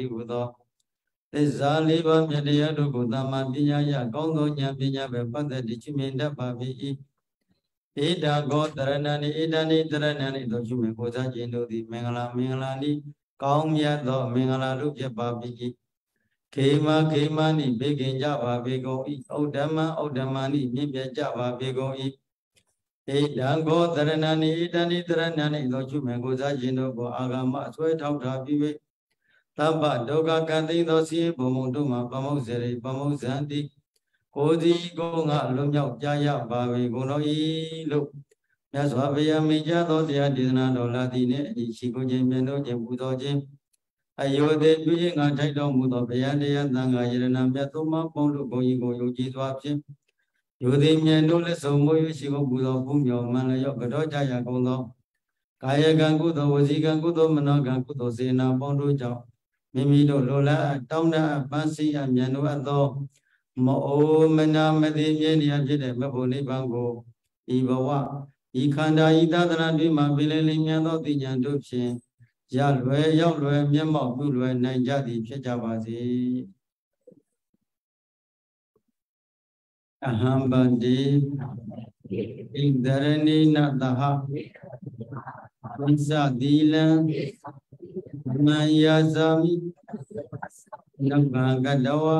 Ahambandi Igdarani Nataha Insadila Mayazami Nabagadawa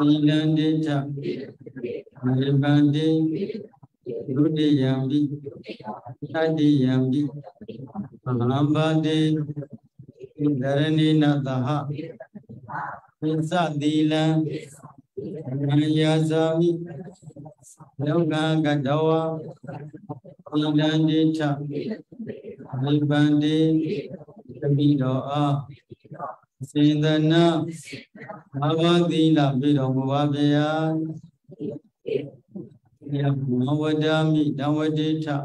Ilandita Maribandi Rudiyambi Tadiyambi Ahambandi Igdarani Nataha Insadila Mayazami Nabagadawa Ilandita Maribandi Tabidoa Sindana Avadila Bidovavaya Yamavadami Dawadita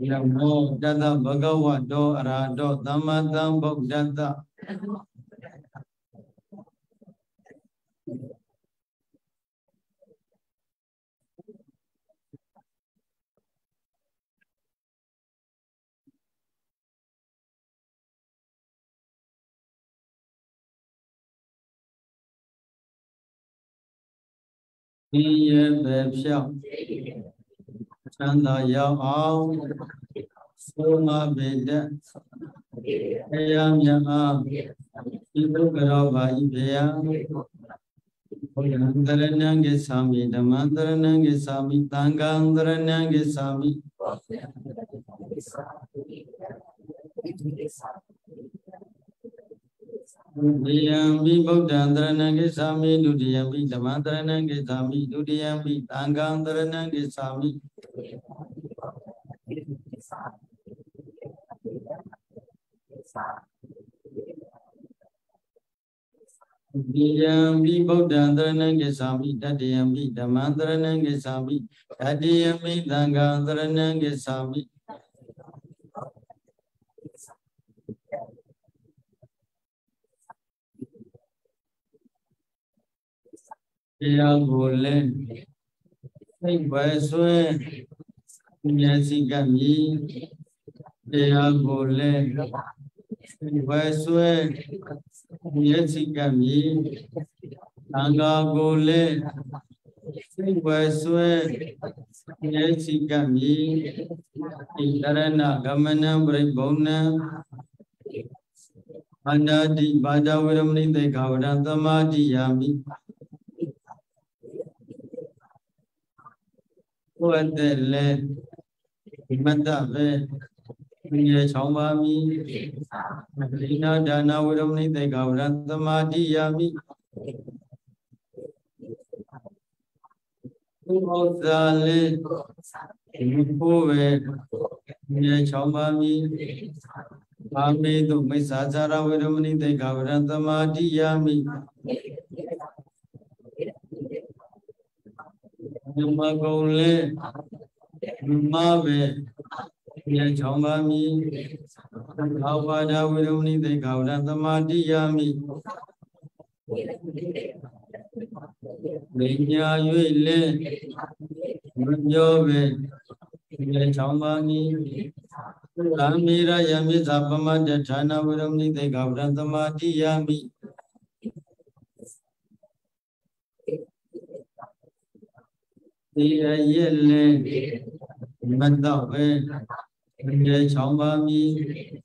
Yamo Dada Bhagawa Do Arado Damadam Bogdata Ye bebsha chanda ya ao soma beda ayam ya a ibu karava ibya Andaranyange sami damandaranyange sami tanga andaranyange sami Dudiyambi Bogdandranange Sami, Dudiyambi Damandranange Sami, Dudiyambi Tangandranange Sami. Dudiyambi Bogdandranange Sami, Dadiyambi Damandranange Sami, Dadiyambi Tangandranange Sami. Yangole, Baiswe, Yasikami, Yangole, Baiswe, Yasikami, Angagole, Baiswe, Yasikami, Indarana, Gamana, Bribona, Anadi, Badawiramni, the Gavadamadi Yami. Let Matabe, Minya Chomami, Madrina Dana would only take out at the Madi Yami. Mozale, Mipove, Minya Chomami, Mami to Miss Azara would only take out at the Madi Yami. Magole, Mabe, Yajomami, Avada would only take out at the Madi Yami. Linya Yule, Yove, Yajomani, Ramira Yami Sapama Jatana Viramni de Gavrantamati Yami. Tira Yele Madawe Inde Chambami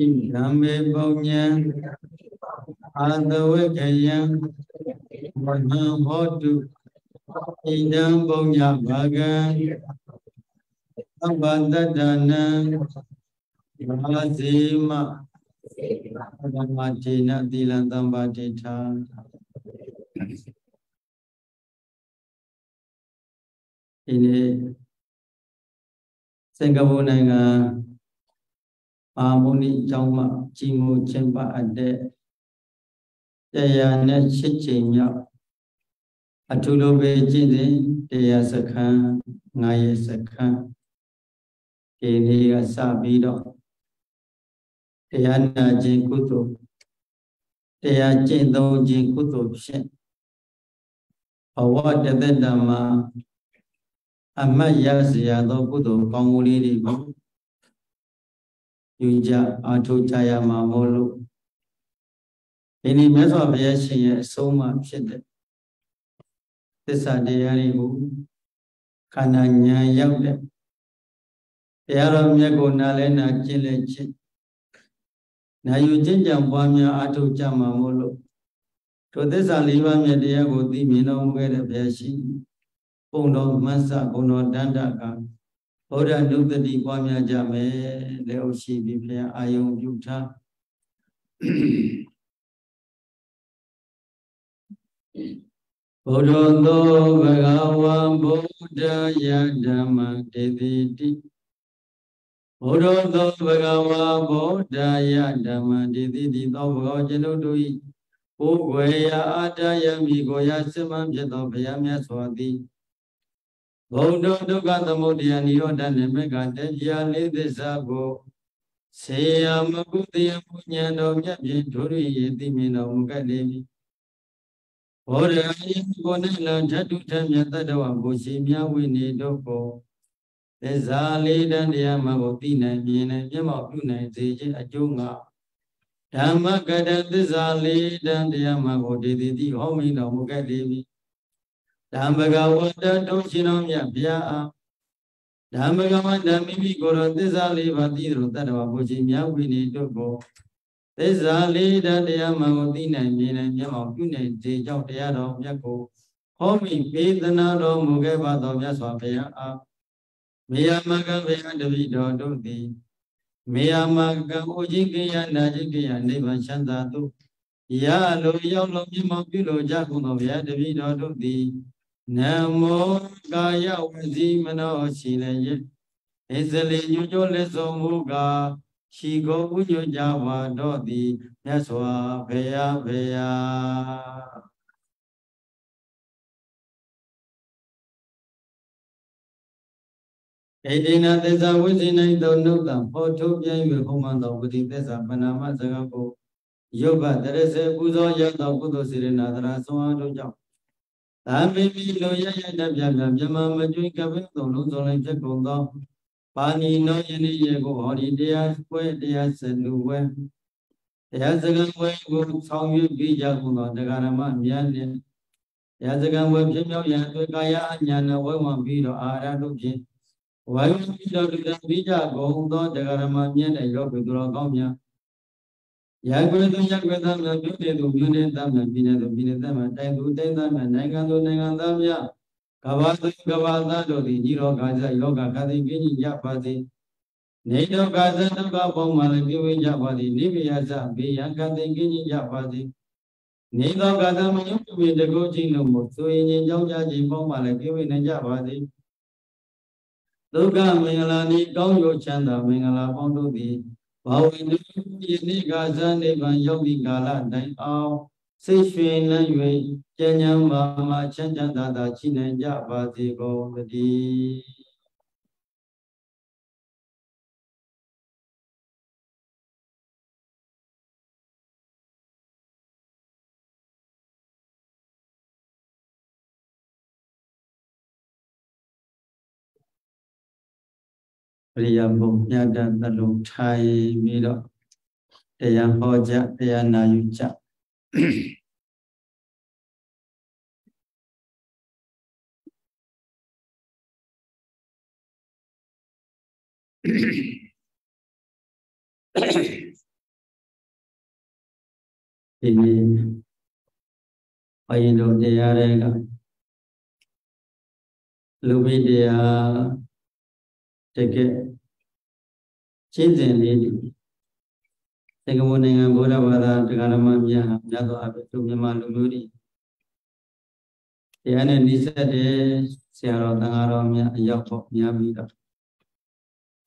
Indame Bonyan Adawekayan Manam Hotu Indam Bonyan Bagan. Abanda dana Malazima Adamatina Dilandambadita in Singabunanga Amuni Jama Chimu Chimba Ade Dayana Chichinya Atulo Bejidi Dayasaka Nayasaka. Ini asa bido, tiada jengkutu, tiada jengdo jengkutu sih. Awak jadi nama, amma ya siado kudu panguli di bawah. Yuja atu caya mamulu. Ini masa biasa semua sih. Tiada ribu, kananya yang le. Yaram Yagona Lena Chilechi. Now you change Yamwamia Atu Chamamolo. To this Aliva Mediago di Milong Veda Beshi. Pondo Massa Gono Dandaka. Oda do the Diwamia Jame, Leoshi Biblia Ayon Utah. Odondo Vagawa Boda Yadama Devidi. Odondo Bagawa Boda Yadama Didi Dogo Jelodui, Uguaya Adaya Migoya Simam Jedovia Swadi. Odo Dogatamodi and Yodan and Megatia Lidisago. Say I'm a good Yapunya no Yabituri Yedimino Mugadevi. Oda Yaponella Jatutan Yatadawa Bushimia Winidoko. There's a lady and the Amabotina, and Yamapuna, a junga. Damagada, there's a lady and the Amabodi, the homie of Mugadi. Damagawa, the Toshinom Yapia. Damagawa, the Mimi Goro, there's a lady, but the Rotanabojimia, we need to go. There's a lady and the Amabotina, and Yamapuna, the Jotia of Yako. Homie, paid the Nado Mugaba of Yaswapia. Mea maga vea davido do thee. Mea maga ojingia najingia neva shandatu. Ya lo yolo yimokulo jacuno vea davido do thee. Namo gaya wazimano shile. Ezele yujole so muga. Shigo uyo java do thee. Yaswa vea vea. Edina there's a within I don't know them, or two young woman within this up and a month ago. Yoba, there is a good old young Buddha sitting another so on the job. That may be Loya Yam Yamma, Majinka Victor, Luton and Jacob. Pani no Yenigo, or India, where they are sent to where. There's a good way to song you be Yakuna, the Garama, Yan. There's a gun with Jim Yaka and Yana, one beater, I don't get. Why would you do that? Bija go on the Garamanian and your Gomia. Yaguan Yaguan, the beauty to unit them and Bina to Bina them and Tango Tendam and Nagando Nagandamia. Kavasa Kavazado, the Niro Gaza, Yoga, Kadi, Gini, Yapati. Nato Gaza, the Gabo, Malagiwi, Yapati, Nibiaza, Bianca, the Gini, Yapati. Nato Gaza, the Goji, no more, so in Yoga, Jimbo, Malagiwi, and Yapati. Luka Mengalani, don't you chanda Mengala Pondo the Bow in the Gaza, Nevan Yogi Gala, then all Sishin language, Kenyam Mama, Chanjanda, Chin and Yapati go the dee. Riyamuk nyadan daluk chai miro. Deyam hoja deyana yuja. Ini Paindo dia rega Lumi dia Teke Cinzen lidi Teke muningan bola bara Tegara mamia Jadu abetu mima lumuri Tiane nisa de Siaro tangaro mia Yoko mia bida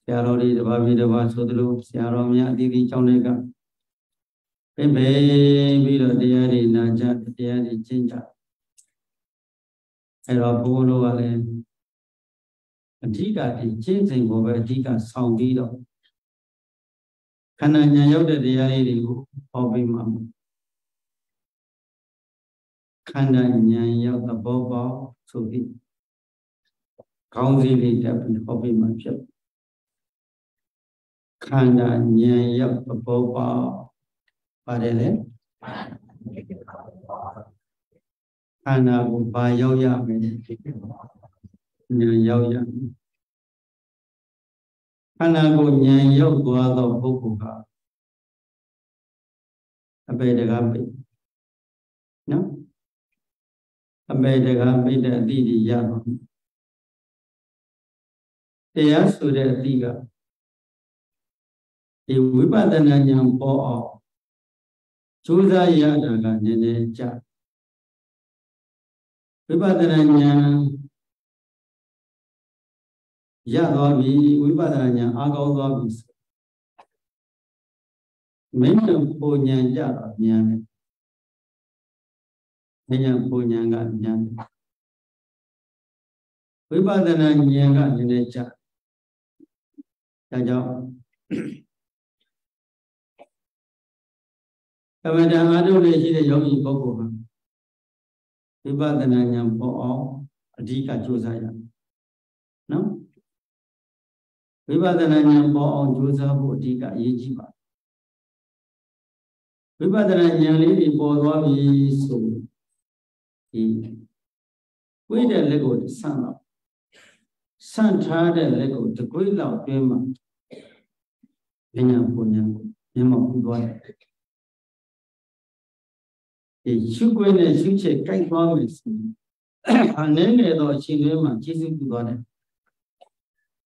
Siaro di deba bida basudlu Siaro mia diri chonega Bên bìa địa đi nà chát địa đi chín chát, ai đó bố nó vào lên, chỉ cả thì chín thành của vậy chỉ cả sau đi đâu, khả năng nhà giáo địa địa đi thì bỏ bê mà, khả năng nhà giáo tập bỏ bỏ số đi, không gì thì tập bỏ bê mà chết, khả năng nhà giáo tập bỏ bỏ Padele, ana buba yau ya men, nyan yau ya, ana bu nyan yau gua do buku ka, abe dega abe da di di ya, dia sudah tiga, ibu pada nanya po. Chú ra ya đã là nhân dân cha. Quý ba ta nhà ya đó vì quý ba ta nhà ăn gạo đó vì mấy năm cô nhà ya đó nhà này mấy năm cô nhà gần nhà này quý ba ta nhà gần nhân dân cha cha cháu Kami dah ada oleh sini yang ini pokok. Ibadat nanya pokok jika cuza ya, no? Ibadat nanya pokok cuza pokok jika ijibat. Ibadat nanya ini pokok isu. Kui dah lekut sana, sana dah lekut kui lau memang. Memang bukan. Thì chú quên này chú chỉ cách qua mình nên để đòi xin lỗi mà chỉ riêng tụi con này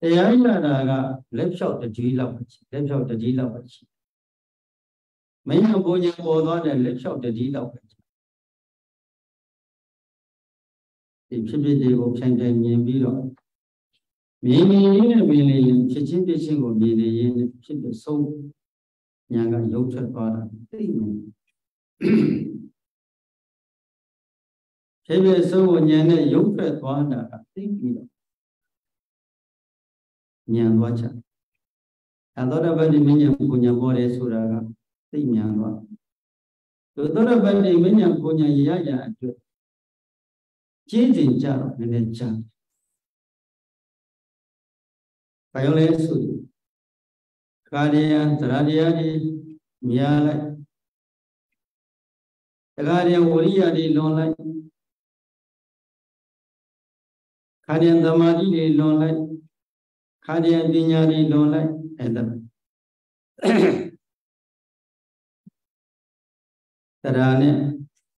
thì ấy là lớp sau để chỉ làm lớp sau để chỉ làm mấy năm cô nhà cô đó là lớp sau để chỉ làm thì chỉ biết điều học sinh thành niên biết rồi mình chỉ biết sinh của mình chỉ biết sâu nhà cái dấu chân vào là thế bây giờ của nhà này giống phải toán là tích gì đó nhà loa chả à đó là vấn đề mấy nhà của nhà bò để sửa ra tích nhà loa rồi đó là vấn đề mấy nhà của nhà gì á nhà chuyện chế gì chả rồi nên chả phải ông lấy sửa cái đi ăn trả đi ăn đi nhà lại cái đi ăn uống đi lon lại Khadian damari di lonlay, khadian dinya di lonlay, ada. Terane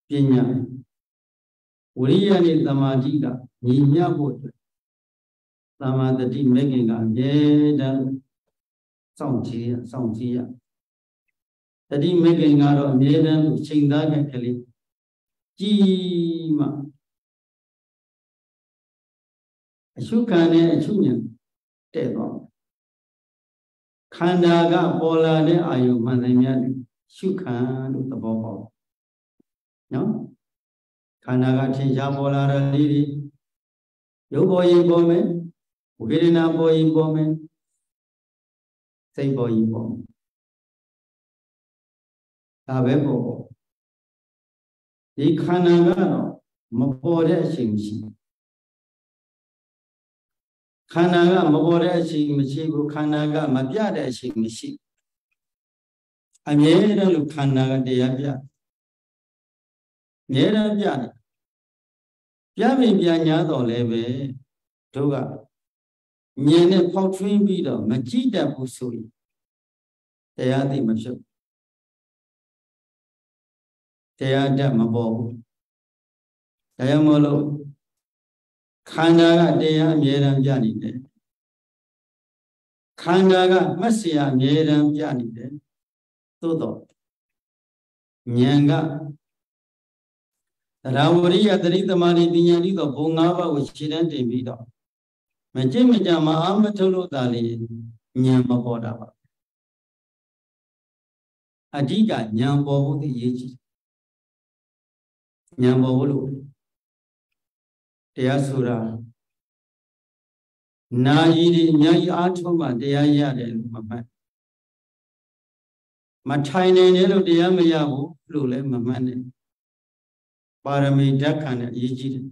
dinya, uriya ni damari ga, niya boleh. Damari di mungkin ga, ye dan songci ya. Tadi mungkin ga rom ye dan cingda ga keli, cima. Chú cá này chú nhận để đó khán giả các bò la để ai cũng mang theo mình chú cá đủ tập bao nhá khán giả các chị cha bò la ra đi đi yêu bò gì bò mình uỷ đi na bò gì bò mình say bò gì bò ta về bò đi khán giả các nó mà bò để xem xem Khanaga mabore ching michi bu khanaga mabya de ching michi. Amye da lu khanaga de abya. Nye da abya. Bya bi bya nya do le be. Doga. Nye ne phau twin bi do ma chi da bu so yi. Taya ti ma phyu. Taya da ma bo bu. Taya mo lo Khanda deya myeram jani de. Khanda ga masya myeram jani de. Todo. Nyanga. Rawari adari tamari dinyali do bunga ba uchiran de bida. Maje maja maam thulu dali nyamba boda ba. Adiga nyamba bodu yeji. Nyamba bodu. Tiasura Naji Nyai Atuma, Diaya Maman Matine Nero Diamayabu, Lule Mamane Barami Dakan, Egypt.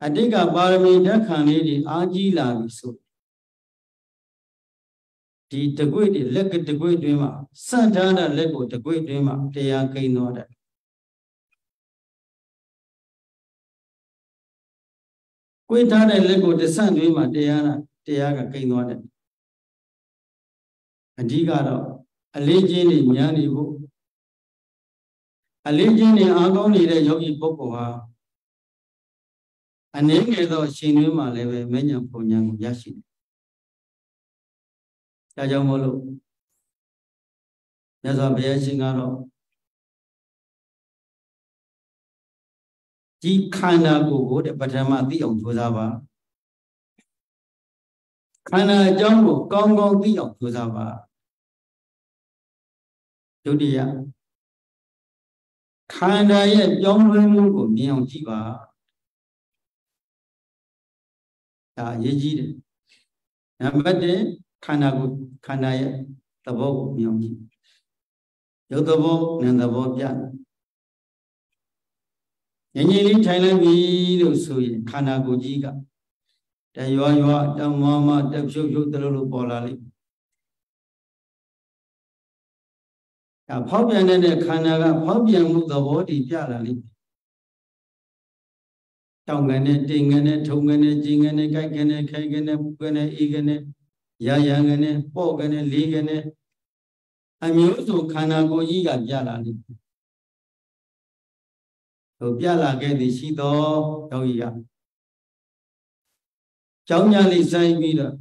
I think a Barami Dakan, the Agila Viso. The good leg the great dreamer, Santana Lego, the great dreamer, Diaki Noda. Quit out and let go the sun, Rima, Diana, Diaga, King Order. A digado, a legion in Yanibu, a legion in Agoni, the Yogi Popoa, and English or Shinuma leve, many of young Yashin. Yajamolo, there's a bear singaro. Di khana go de patama ti aung thua sa ba khana chong go kong kong ti aung thua sa ba dutiya khana ye chong lwe mu go myin aung ji ba da ye ji de number 1 khana go khana ye tabo go myin aung ji yo tabo nan tabo pya Yanyi Thailand video suy, Kanagojiga. That you are the mama that shows you the little bolali. A popian and a Kanaga popian moved the body jarally. Tongue and a ding and a tongue and a jing and a gag and a cake and a gun and egg and a yang and a bog and a league and a. I'm used to Kanagojiga jarally. Bia là cái gì xí đó đâu vậy? Cháu nhà này sai mi rồi,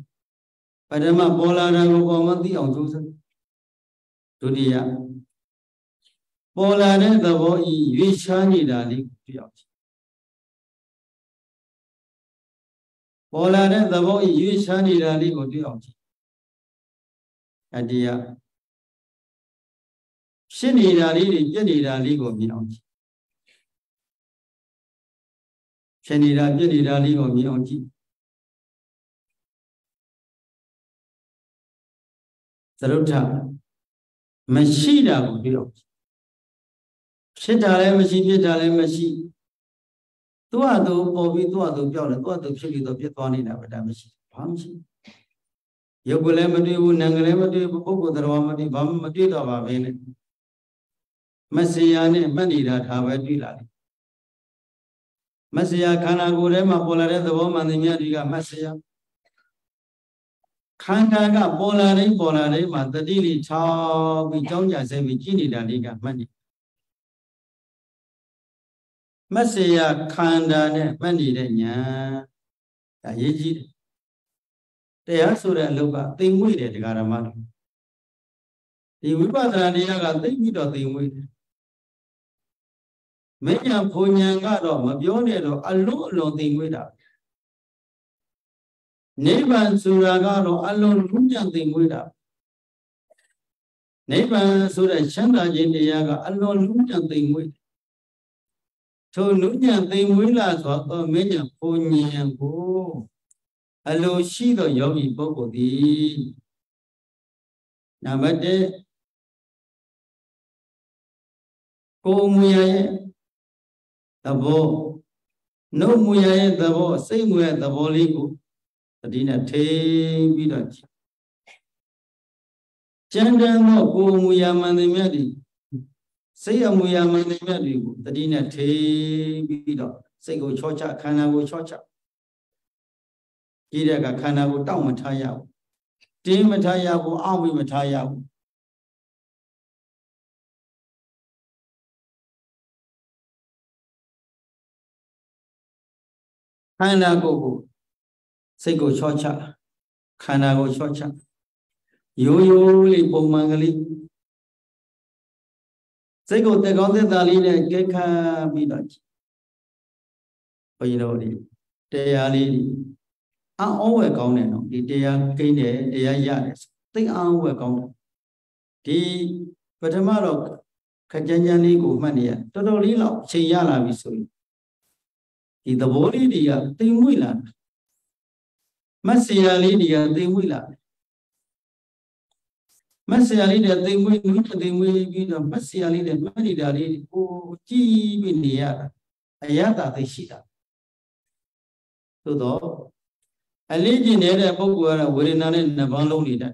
phải thế mà bỏ là ra có mất đi ông chú sinh, chú đi à? Bỏ là đấy là bỏ ý vi sản gì đó đi chú. Bỏ là đấy là bỏ ý vi sản gì đó đi của chú ông chị. Anh đi à? Sinh gì đó đi chết gì đó đi của mi ông chị. Chenida, Jenida, Ligo, Mionchi. Saluta Machida, Biot. Shitale, Machi, Dale, Machi. Tuado, Bobby, Tuado, Biot, Tuado, Chili, the Pietoni, never damaged. Punchy. Yogulemadu, Nangalemadu, Boko, the Romani, Bamadu of Avene. Messiane, Manida, have a dealer. Messiah Kanagure Mapolare the woman in Yadiga Messiah Kandaga Bolare Bolare, but the Dili Chow, we don't just say Vigini Dadiga Mani Messiah Kandane Mani Denya Yajid. They are so that look at thing with it, Garamado. If we were the Yaga, they would not think with it. Mấy nhà phụ nhân cả đó mà biểu này đó ăn lố lố tiền quỹ đó, nếu bạn sửa cả đó ăn lố lúng chẳng tiền quỹ đó, nếu bạn sửa chán là gì thì cả ăn lố lúng chẳng tiền quỹ, thôi lúng chẳng tiền quỹ là sao? Ở mấy nhà phụ nhân cô ăn lố xí đó giống như bố của đi, làm vậy đấy, cô mua vậy. Tabo no muya tabo say muya tabo liku đi là thế bi đợt chẳng đang ngọc cô muya mani mẹ đi xây ở muya mani mẹ đi đi là thế bi đợt xây gối cho chạ khana gối cho chạ khi ra cả khana gối tao mà thay áo tím mà thay áo gối áo mà thay áo khana gối xây gối cho chạ khana gối cho chạ yo yo li bông mangali xây gối tay con tay ta li này cái kha bi đợt bây giờ đi để đi ăn ấu về con này đi để cây này để già này tính ăn về con thì và thế mà rồi khán giả này của mình này tôi đâu lý lộc xây ra là vì sao thì tập bố đi đi tính mũi là mất xây ra đi đi tính mũi là mất xây ra đi để tính mũi mũi tính mũi vì là mất xây ra đi để mất đi đi cô chỉ bên này ai ta thấy gì đó từ đó anh lấy gì để bóc qua là huế na nên là bằng lông đi đấy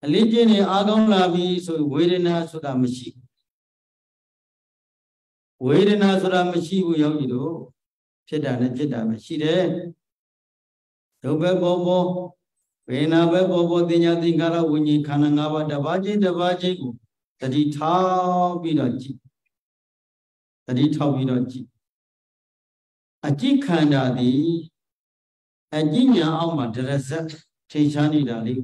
anh lấy gì để ăn con là vì số huế na số đam chi huế na số đam chi vô nhau gì đó chết đam chi đấy đâu bé bò bò huế na bé bò bò thì nhà thì cả là huế như khăn ngà và đá bát gì cũng tadi thao bị đói chi tadi thao bị đói chi a chỉ khán giả đi, a chỉ nhà ông mà rất rất thấy chán đi ra đi,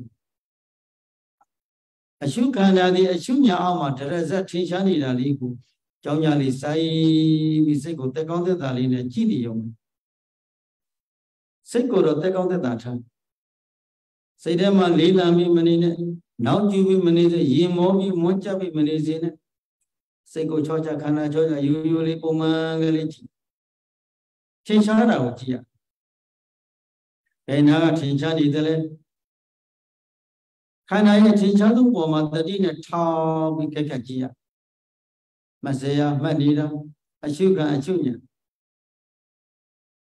a chú khán giả đi, a chú nhà ông mà rất rất thấy chán đi ra đi cũng, cháu nhà đi say bị say cổ tay con tay ta đi này chỉ đi dùng, say cổ tay con tay ta thôi, say đây mà lấy làm gì mình này, nấu cháo gì mình này, gì món cháo gì mình này này, say cổ cho cha khán giả cho cha yêu yêu lấy bông mang cái này thiên sáng là một chi à? Cái nào thiên sáng đi thế này, cái này thiên sáng đúng của mà tới đi là thao bị cái gì à? Mà gì à? Mà đi đâu? Anh siêu nhỉ?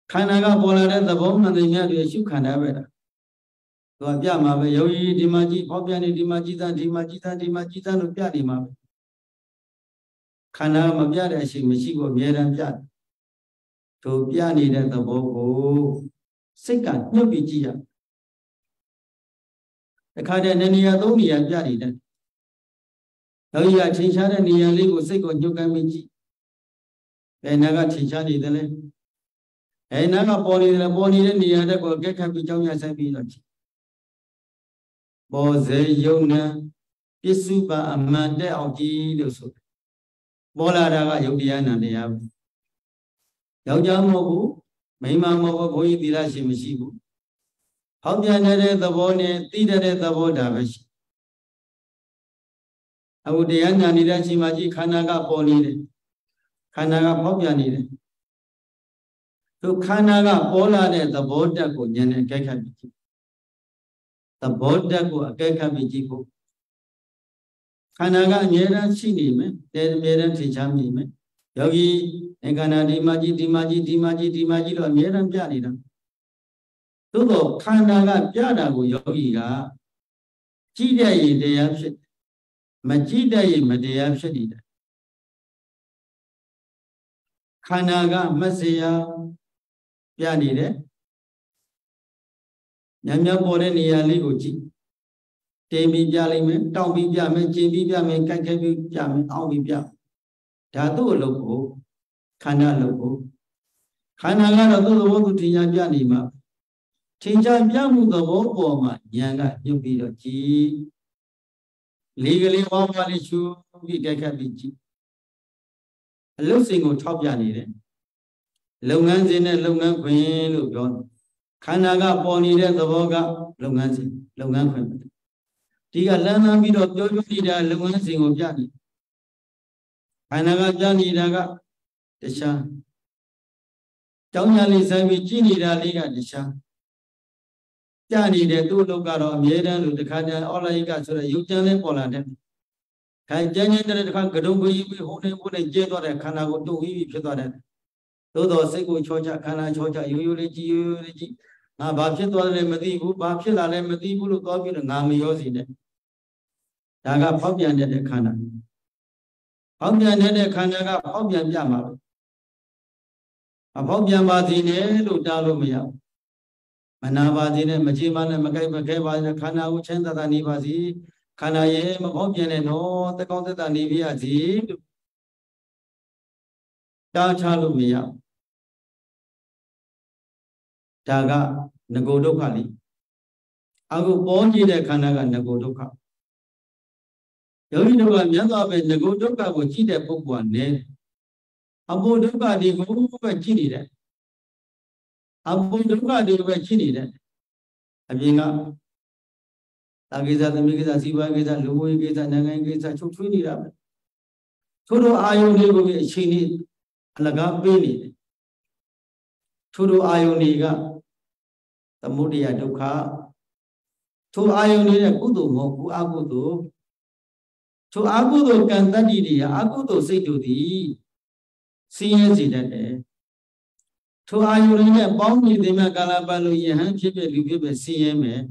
Cái này các bố là để tập bóng là để nhà để siêu khán đài vậy đó. Rồi bây giờ mà về yêu đi mà chỉ có bây giờ đi mà chỉ ra được bây giờ đi mà. Cái nào mà bây giờ để xem mình chỉ có bây giờ bây giờ. Thưa bia này là tập bộ sinh cảnh nhiều vị trí ạ. Khai đây nên nhà tôi nhà bia này đây. Nói nhà chính xác đây nhà này của sinh còn nhiều cái vị trí. Đây là cái chính xác này đây này. Đây là cái bò này đây nhà đây có cái khai bị trong nhà sai bị rồi. Bò dễ dùng nè. Biết suy ba mà để học gì được rồi. Bò là đã có dùng bia này ạ. Đâu giờ mà bố mấy mà bố bôi đi ra xem gì bố học nhà này tập bò này tí này tập bò đã vậy à bố để anh này ra xem mà chỉ khán giả các bò này khán giả các học nhà này rồi khán giả các bò là này tập bò đã có nhà này cái khác gì tập bò đã có cái khác gì bố khán giả các nhà ra xin đi mấy để mấy ra thì chăm đi mấy giờ khi anh cái này đi mà chỉ rồi miếng làm cha đi đâu, tôi bảo khán giả các cha đã có giáo gì cả, chỉ để gì để áp suất, mà chỉ để gì mà để áp suất đi đâu, khán giả các mất gì à, cha đi đấy, nhà bố đây nhà này có gì, tem bị cha này mình, tao bị cha mình, chém bị cha mình, cắt cái bị cha mình, ao bị cha, đã tôi lục hộ khán giả lục hộ khán giả là tôi vô tình nhân gia đình mà tình gia gia mưu đồ vô của mà nhà cái những bị đó chỉ legally vào vào đi chú bị cái bị chỉ lúc sinh của top gia đình đấy lâu ngắn gì này lâu ngắn quen lâu rồi khán giả các bọn đi ra tập vào các lâu ngắn gì lâu ngắn quen thì cả lần nào bị đột vô đi ra lâu ngắn sinh của gia đình khán giả gia đình ra các thế cha cháu nhà này sẽ bị chi đi ra đi cả thế cha cha đi để tu lục cả rồi miếng đó được khai ra online cả rồi yêu cha lên bỏ lại đấy khai cha nhân đây được khai cái đông cái hôm nay chơi toàn là khai nào cũng tu hí bị chơi toàn đấy tôi đó sẽ cùng cho cha khai nào cho cha yêu yêu đấy chi à bà chết tôi lên mà đi cũng bà chết là lên mà đi cũng được có biết là ngàm nhiều gì đấy, ta gặp pháp nhân để khán à, pháp nhân để khán là gặp pháp nhân gì mà, à pháp nhân bà gì này lúc nào lúc bây giờ, mà na bà gì này mà chỉ mà này mà cái bà này khán nào cũng chén ta ta ni bà gì, khán nào vậy mà pháp nhân này nó ta con ta ni bia gì, cha cha lúc bây giờ. Jaga nagodo kali. Aku ponji de kanaga nagodo kali. Jadi dalam yang tu apa nagodo kali bocil de bukan ne. Abu duga di bukan ciri de. Abu duga di bukan ciri de. Abinga. Lagi zat, miki zat, siwa zat, lubu zat, nangai zat, cukup ni ramai. Suruh ayam ni bukan ciri, laga bini. Suruh ayam ni ga. Kemudian juga, tu ayun ini aku tu mahu aku tu kanda diri aku tu sejudi, siapa sih deh? Tu ayun ini bau ni demi kalau balu yang hancur berlubir siapa?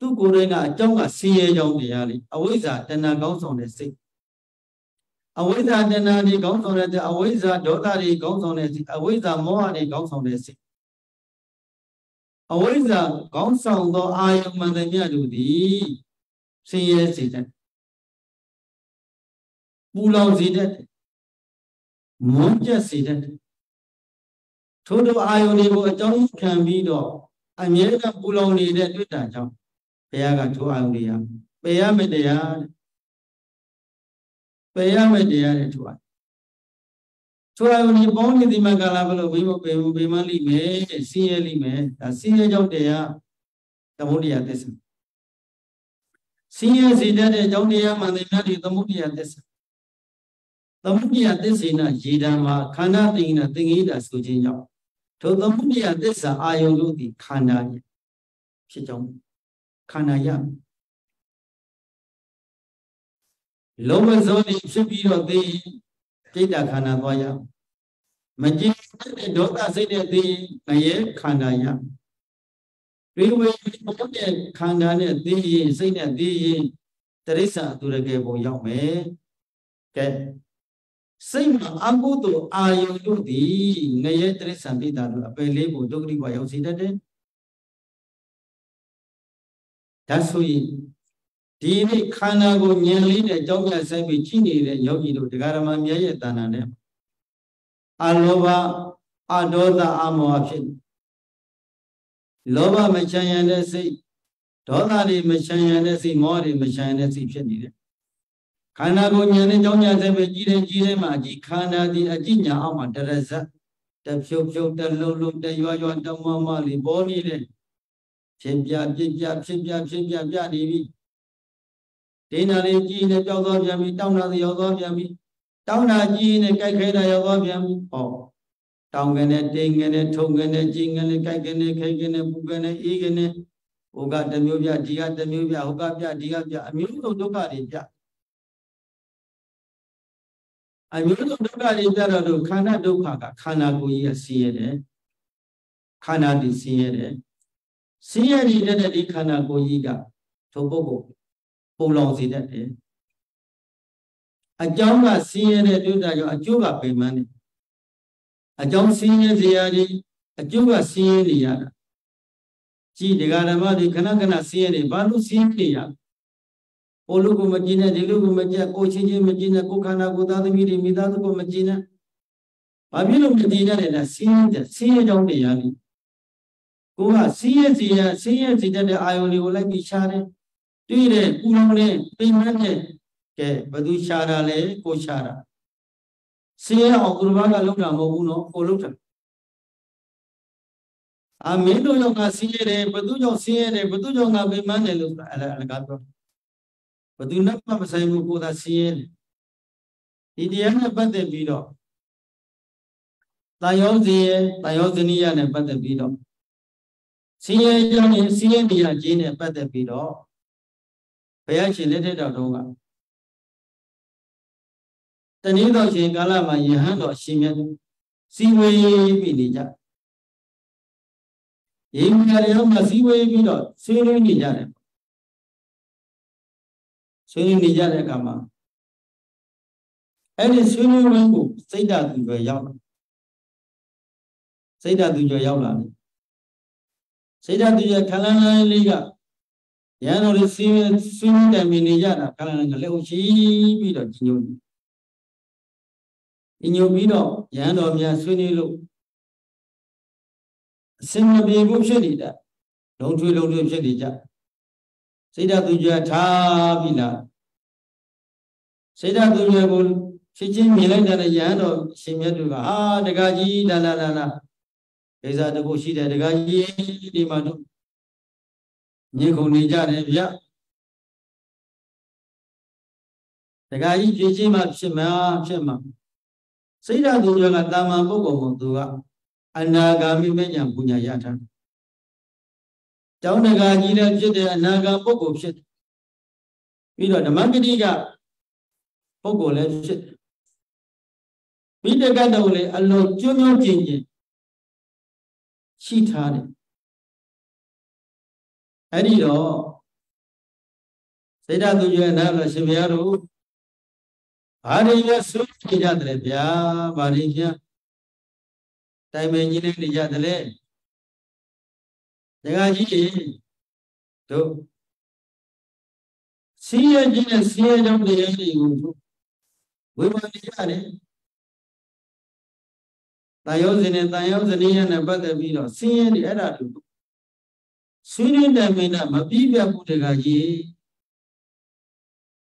Tu korang jangan siapa yang dia ni, awalnya dengan kau sana si, awalnya dengan ni kau sana si, awalnya jodoh ni kau sana si, awalnya mahu ni kau sana si. Awalnya kau sanggup ayam mana dia judi, siapa sih deh? Pulau sih deh, muncul sih deh. Tujuh ayam ni boleh jauh kami do, amnya pulau ni deh tu dah jauh. Paya kat tujuh ayam dia, paya media deh tuan. Soalnya ni bau ni di mana kalau bimali me, siali me, siali jauh dia, tamu dia tersebut. Siali sini jauh dia mana ni tamu dia tersebut na jida ma, khana tinggi dah suci jauh. Tuh tamu dia tersebut ayam tu di khana ni, sejauh khana ya. Lomba zoni sepiro di. Tidak khana tuaya, macam ni doa sini di kaya khana ya. Riwayat macam khana ni di sini di terasa turake boyang me. Keh, semua aku tu ayam tu di kaya terasa tidak ada. Beli bodoh riwayat sini deh. Dasui. Jadi khana go nyali le jauhnya saya bicini le yogi tu dekat ramai aja tanah le. Aloba adoda amu asin. Loba macam yang le si, doda le macam yang le si, mau le macam yang le si sendiri. Khana go nyali jauhnya saya bicini macam khana di ajinya amat terasa. Terpsyuk terlulung terjual termama le boli le. Siap ni. Thế nào để chi để cho tôi làm gì, trong nào thì cho tôi làm gì, trong nào chi để cái khế này cho tôi làm gì, trong cái này tiền cái này thùng cái này chi cái này khế cái này bu cái này ý cái này, uga đam yêu bia diga đam yêu bia uga bia diga bia, miêu đâu đâu cả đi bia, miêu đâu cả đi bia rồi, khana đâu cả cả khana của ý siêng đấy, khana đi siêng đấy, siêng đi đấy đi khana của ý cả, thô bố. Pulau sih dah deh. Ajam lah siapa deh tu dah jauh ajuga pemani. Ajam siapa siari ajuga siapa dia. Cik dekat ramah di kena siapa baru siapa dia. Olu ku macina, dilu ku macina, koci je macina, kukana kudadu midadu ku macina. Abilu macina ni dah siapa jauh dia ni. Kuah siapa deh ayoli oleh bicara. Tuy le, pulang le, pingan le, ke, badu syara le, ko syara. Siapa agurba kalau kamu puno, kolutan. Amin tu yang kasih le, badu yang ngapai mana le, alagator. Badu nampak pasai muka dah siapa. Ini yang nampak terbiro. Tayar ni yang nampak terbiro. Siapa yang jin nampak terbiro. Bayar sih lede dah doa. Tadi doa sih kalau macam doa sih macam siwei bini jah. ဆွေးနွေးနေကြတဲ့ အခါမှာ အဲ့ဒီ ဆွေးနွေးပွဲကို စိတ်ဓာတ်သူတွေရောက်လာ စိတ်ဓာတ်သူတွေရောက်လာတယ် စိတ်ဓာတ်သူတွေခလန်းလေးက ရန်တော်တွေ ဆွေးနွေးတိုင်ပင်နေကြတာ ခလန်းကလည်းလှုပ်ရှိပြီးတော့ညှို့တယ် ညှို့ပြီးတော့ ရန်တော်များဆွေးနွေးလို့ အစင်မပြေဘူးဖြစ်နေတာ လုံးထွေးဖြစ်နေကြ စိတ်ဓာတ်သူကြွထားပြီလား စိတ်ဓာတ်သူကြွကိုဖြစ်ချင်းမြင်လိုက်တဲ့ရဟန်းတော်ရှင်မြတ်တွေက တကာကြီးလာကိစ္စတခုရှိတယ် တကာကြီးဒီမှာတို့ ညှို့ခုန်နေကြတယ်ဗျ တကာကြီးဖြစ်ချင်းမှဖြစ်မှာ စိတ်ဓာတ်သူကြွကတာမန်ပုဂ္ဂိုလ်ကိုသူက အနာဂါမိပညာပညာရထား เจ้าตกาญีเนี่ยဖြစ်တဲ့အနာဂါပုဂ္ဂိုလ်ဖြစ် ပြီးတော့ဓမ္မဂတိကပုဂ္ဂိုလ်လည်းဖြစ် ပြီးတက္ကတကိုလည်းအလွန်ကျွမ်းကျွမ်းကျင်ကျင်ရှိထားတယ် အဲ့ဒီတော့စေတသူရဲ့အနာဂါရှင်ဘုရားတို့ဘာတွေလဲဆွေးနွေးကြတယ်ဗျာ ဘာတွေလဲတိုင်ပင်ကြီးနေကြတယ်လဲ ဒကာကြီးတို့ဆင်းရဲခြင်းနဲ့ဆင်းရဲကြောင့်တရားတွေကိုဝိပဿနာနဲ့မပတ်သက်ပြီးတော့ဆင်းရဲတဲ့အဲ့ဒါတို့ဆွေးနွေးတယ်မင်းမပြပြဘူးဒကာကြီး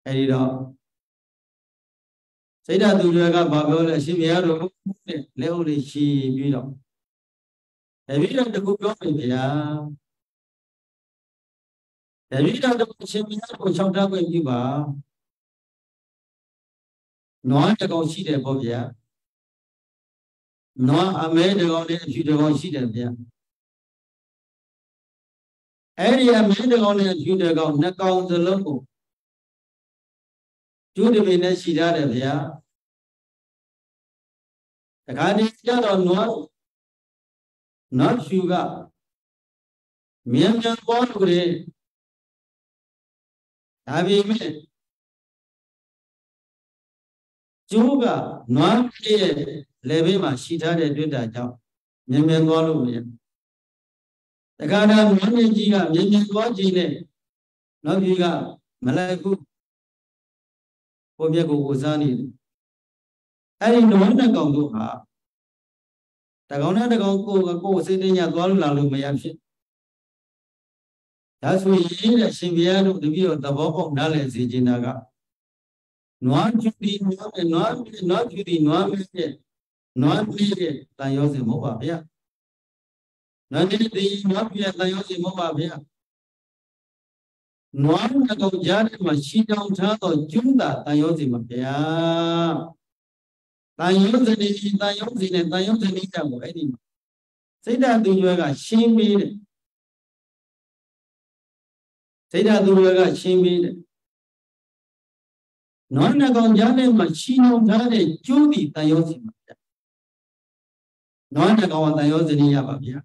အဲ့ဒီတော့စိတ်ဓာတ်သူတွေကဘာပြောလဲရှင်ဘုရားတို့လက်ဦးလေးရှိပြီးတော့ တပည့်တော်တို့ရှင်မြတ်ကို၆ထားခွင့်ပြုပါနွားတစ်ကောင်ရှိတယ်ပေါ့ဗျာနွားအမဲတစ်ကောင်နဲ့အဖြူတစ်ကောင်ရှိတယ်ဗျာအဲ့ဒီအမဲတစ်ကောင်နဲ့အဖြူတစ်ကောင်နှစ်ကောင်စလုံးကိုကျိုးတပည့်နဲ့ရှိထားတယ်ဗျာတခါတည်းကျတော့နွား နောက်ဖြူကမြင်မြန်သွားလို့လေဒါပေမဲ့ကျိုးကနွားပြည့်လေဘေးမှာရှိထားတဲ့တွေ့တာကြောင့်မြင်မြန်သွားလို့လေတခါတည်းနွားကြီးကမြင်မြန်သွားခြင်းနဲ့နောက်ဖြူကမလိုက်ဘူးကိုယ့်မျက်ကိုယ်ကိုစားနေတယ်အဲ့ဒီနွားနဲ့ကောင်တို့ဟာ တကောင်နဲ့တကောင်ကိုယ်ကကိုယ်စိတ်ထဲညသွားလို့လာလို့မရဖြစ်ဒါဆိုရင်ရှင်ဘုရားတို့တပည့်တော်သဘောပေါက်နားလည်စေခြင်းတာကနွားကျွတီနွားနဲ့နွားကျွတီနွားနဲ့နွားကျွတီတန်ရောစင်မဟုတ်ပါဗျာနွားကျွတီနွားကျွတီတန်ရောစင်မဟုတ်ပါဗျာနွားနဲ့ကောင်ကြားထဲမှာရှိတောင်းထားတော့ကျွန်းတာတန်ရောစင်မဟုတ်ပါဗျာ တန်ရုပ်စနေတန်ရုပ်စနေကြောင့်အဲ့ဒီစိတ်ဓာတ်သူတွေကရှင်းပေးတယ်စိတ်ဓာတ်သူတွေကရှင်းပေးတယ်နွားနဲ့ကောင်ကြားထဲမှာရှင်းအောင်ထားတဲ့ကျိုးတီတန်ရုပ်စနေပါဗျာနွားနဲ့ကောင်ကတန်ရုပ်စနေရပါဗျာ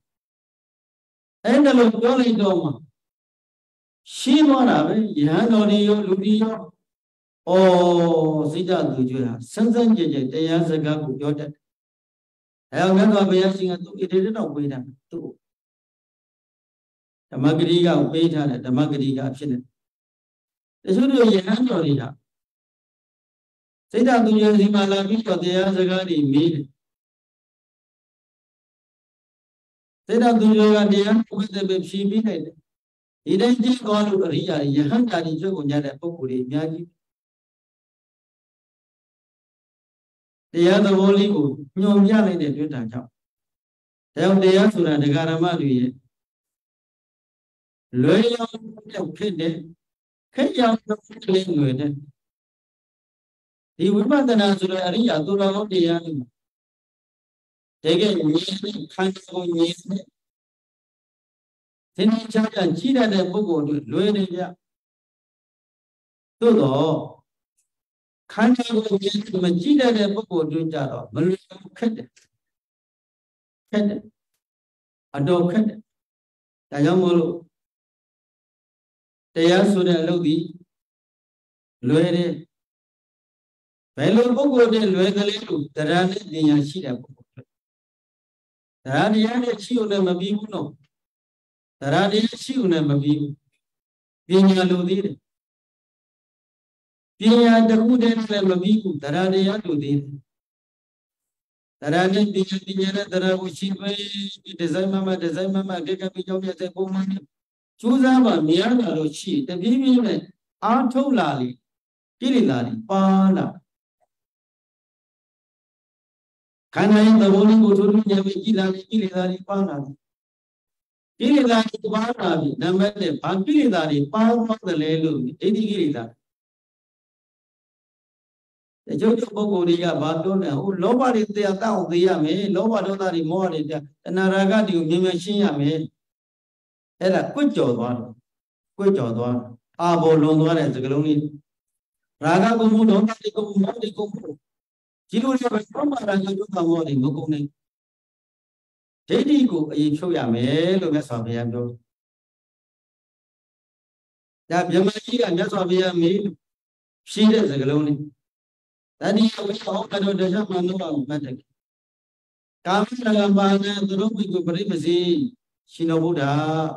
အဲ့ဒါလို့ပြောလိုက်တော့မှရှင်းသွားတာပဲရဟန်းတော်တွေရောလူတွေရော စိတ္တသူကြီးကစိတ္တသူကြီးကတရားစကားကိုပြောတတ်တယ်။အဲအောင်ငါတို့ဘုရားရှင်ကသူ့ဣတိတ္တောပေးတာဓမ္မဂတိကပေးထားတယ်ဓမ္မဂတိကဖြစ်နေတယ်။တချို့တို့ယဟန်တော်တွေကစိတ္တသူကြီးစီမလာပြီးတော့တရားစကားတွေမေးတယ်။စိတ္တသူကြီးကတရားဥပဒေပဲဖြီးပြီးနိုင်တယ်။ဒီတိုင်းကြီးကောလို့အရိယာယဟန်တာကြီးကျွတ်ကုန်ကြတဲ့ပုဂ္ဂိုလ်တွေအများကြီး တရားတော်လေးကိုညွန်ပြလိုက်တဲ့တွေ့တာကြောင့်တရားတရားဆိုတာဒကာရမတွေရဲ့လွယ်ရောတဲ့ဖြစ်တယ်ခက်ရောဖြစ်လင်းလွယ်တဲ့ဒီဝိပဿနာဆိုတဲ့အရိယာသုတ္တရောတရားတွေတကယ်မြင်ခံကိုမြင်သိသိချင်းချင်းချင်းကြည်တဲ့ပုဂ္ဂိုလ်တွေလွယ်နေကြသို့တော့ ခန္ဓာကိုယ်ကြီးမကြည့်တဲ့ပုဂ္ဂိုလ်တို့ကြတော့မလွယ်ဘူးခက်တယ်အတော်ခက်တယ် Tại sao mô lộ? Tại sao sửa lâu đi? Lưỡi đi. Phải lưỡi bốc vô đi, lưỡi cái lưỡi đủ. Tại ra nét đi nhà chi đẹp. Tại ra đi nhà chiêu này mà bí bút nổ. Tại ra đi nhà chiêu này mà bí bút. Vì nhà lâu đi đi. Vì nhà đặc bút đen này mà bí bút. Tại ra đi nhà lâu đi đi. Darane dinya dinya na darago chibai desai mama de ka bi jobya te ko ma chu za ba miya da lo chi te bi bi ne a thou la li kili la li pa la khana yin da bo ni ko thou nya bi kili la li pa la kili la li pa la bi na ma ne ba kili la li pa ma da le lo de di kili la. Chúng tôi bố cô đi ra bà tôi này, lô bà đi tìa tao tìa mẹ, lô bà đô ta đi mua đi tìa, nà ra gà điều như mẹ xin à mẹ. Thế là quyết chỗ toàn, à bố luôn toàn này, dự cái lông đi. Ra gà cũng muốn đón ta đi, cũng muốn đi, cũng muốn. Chỉ lúc này, không bà ra cho chúng ta mua thì mua cũng đi. Thế đi cụ, ý chú à mẹ, lúc mẹ xóa về em thôi. Đã bây giờ mẹ chỉ là mẹ xóa về em mẹ, xin ra dự cái lông đi. Tadi kami tahu kalau dasar manual macam, kami dalam bahagian terus mengikuti masih Sinabuda.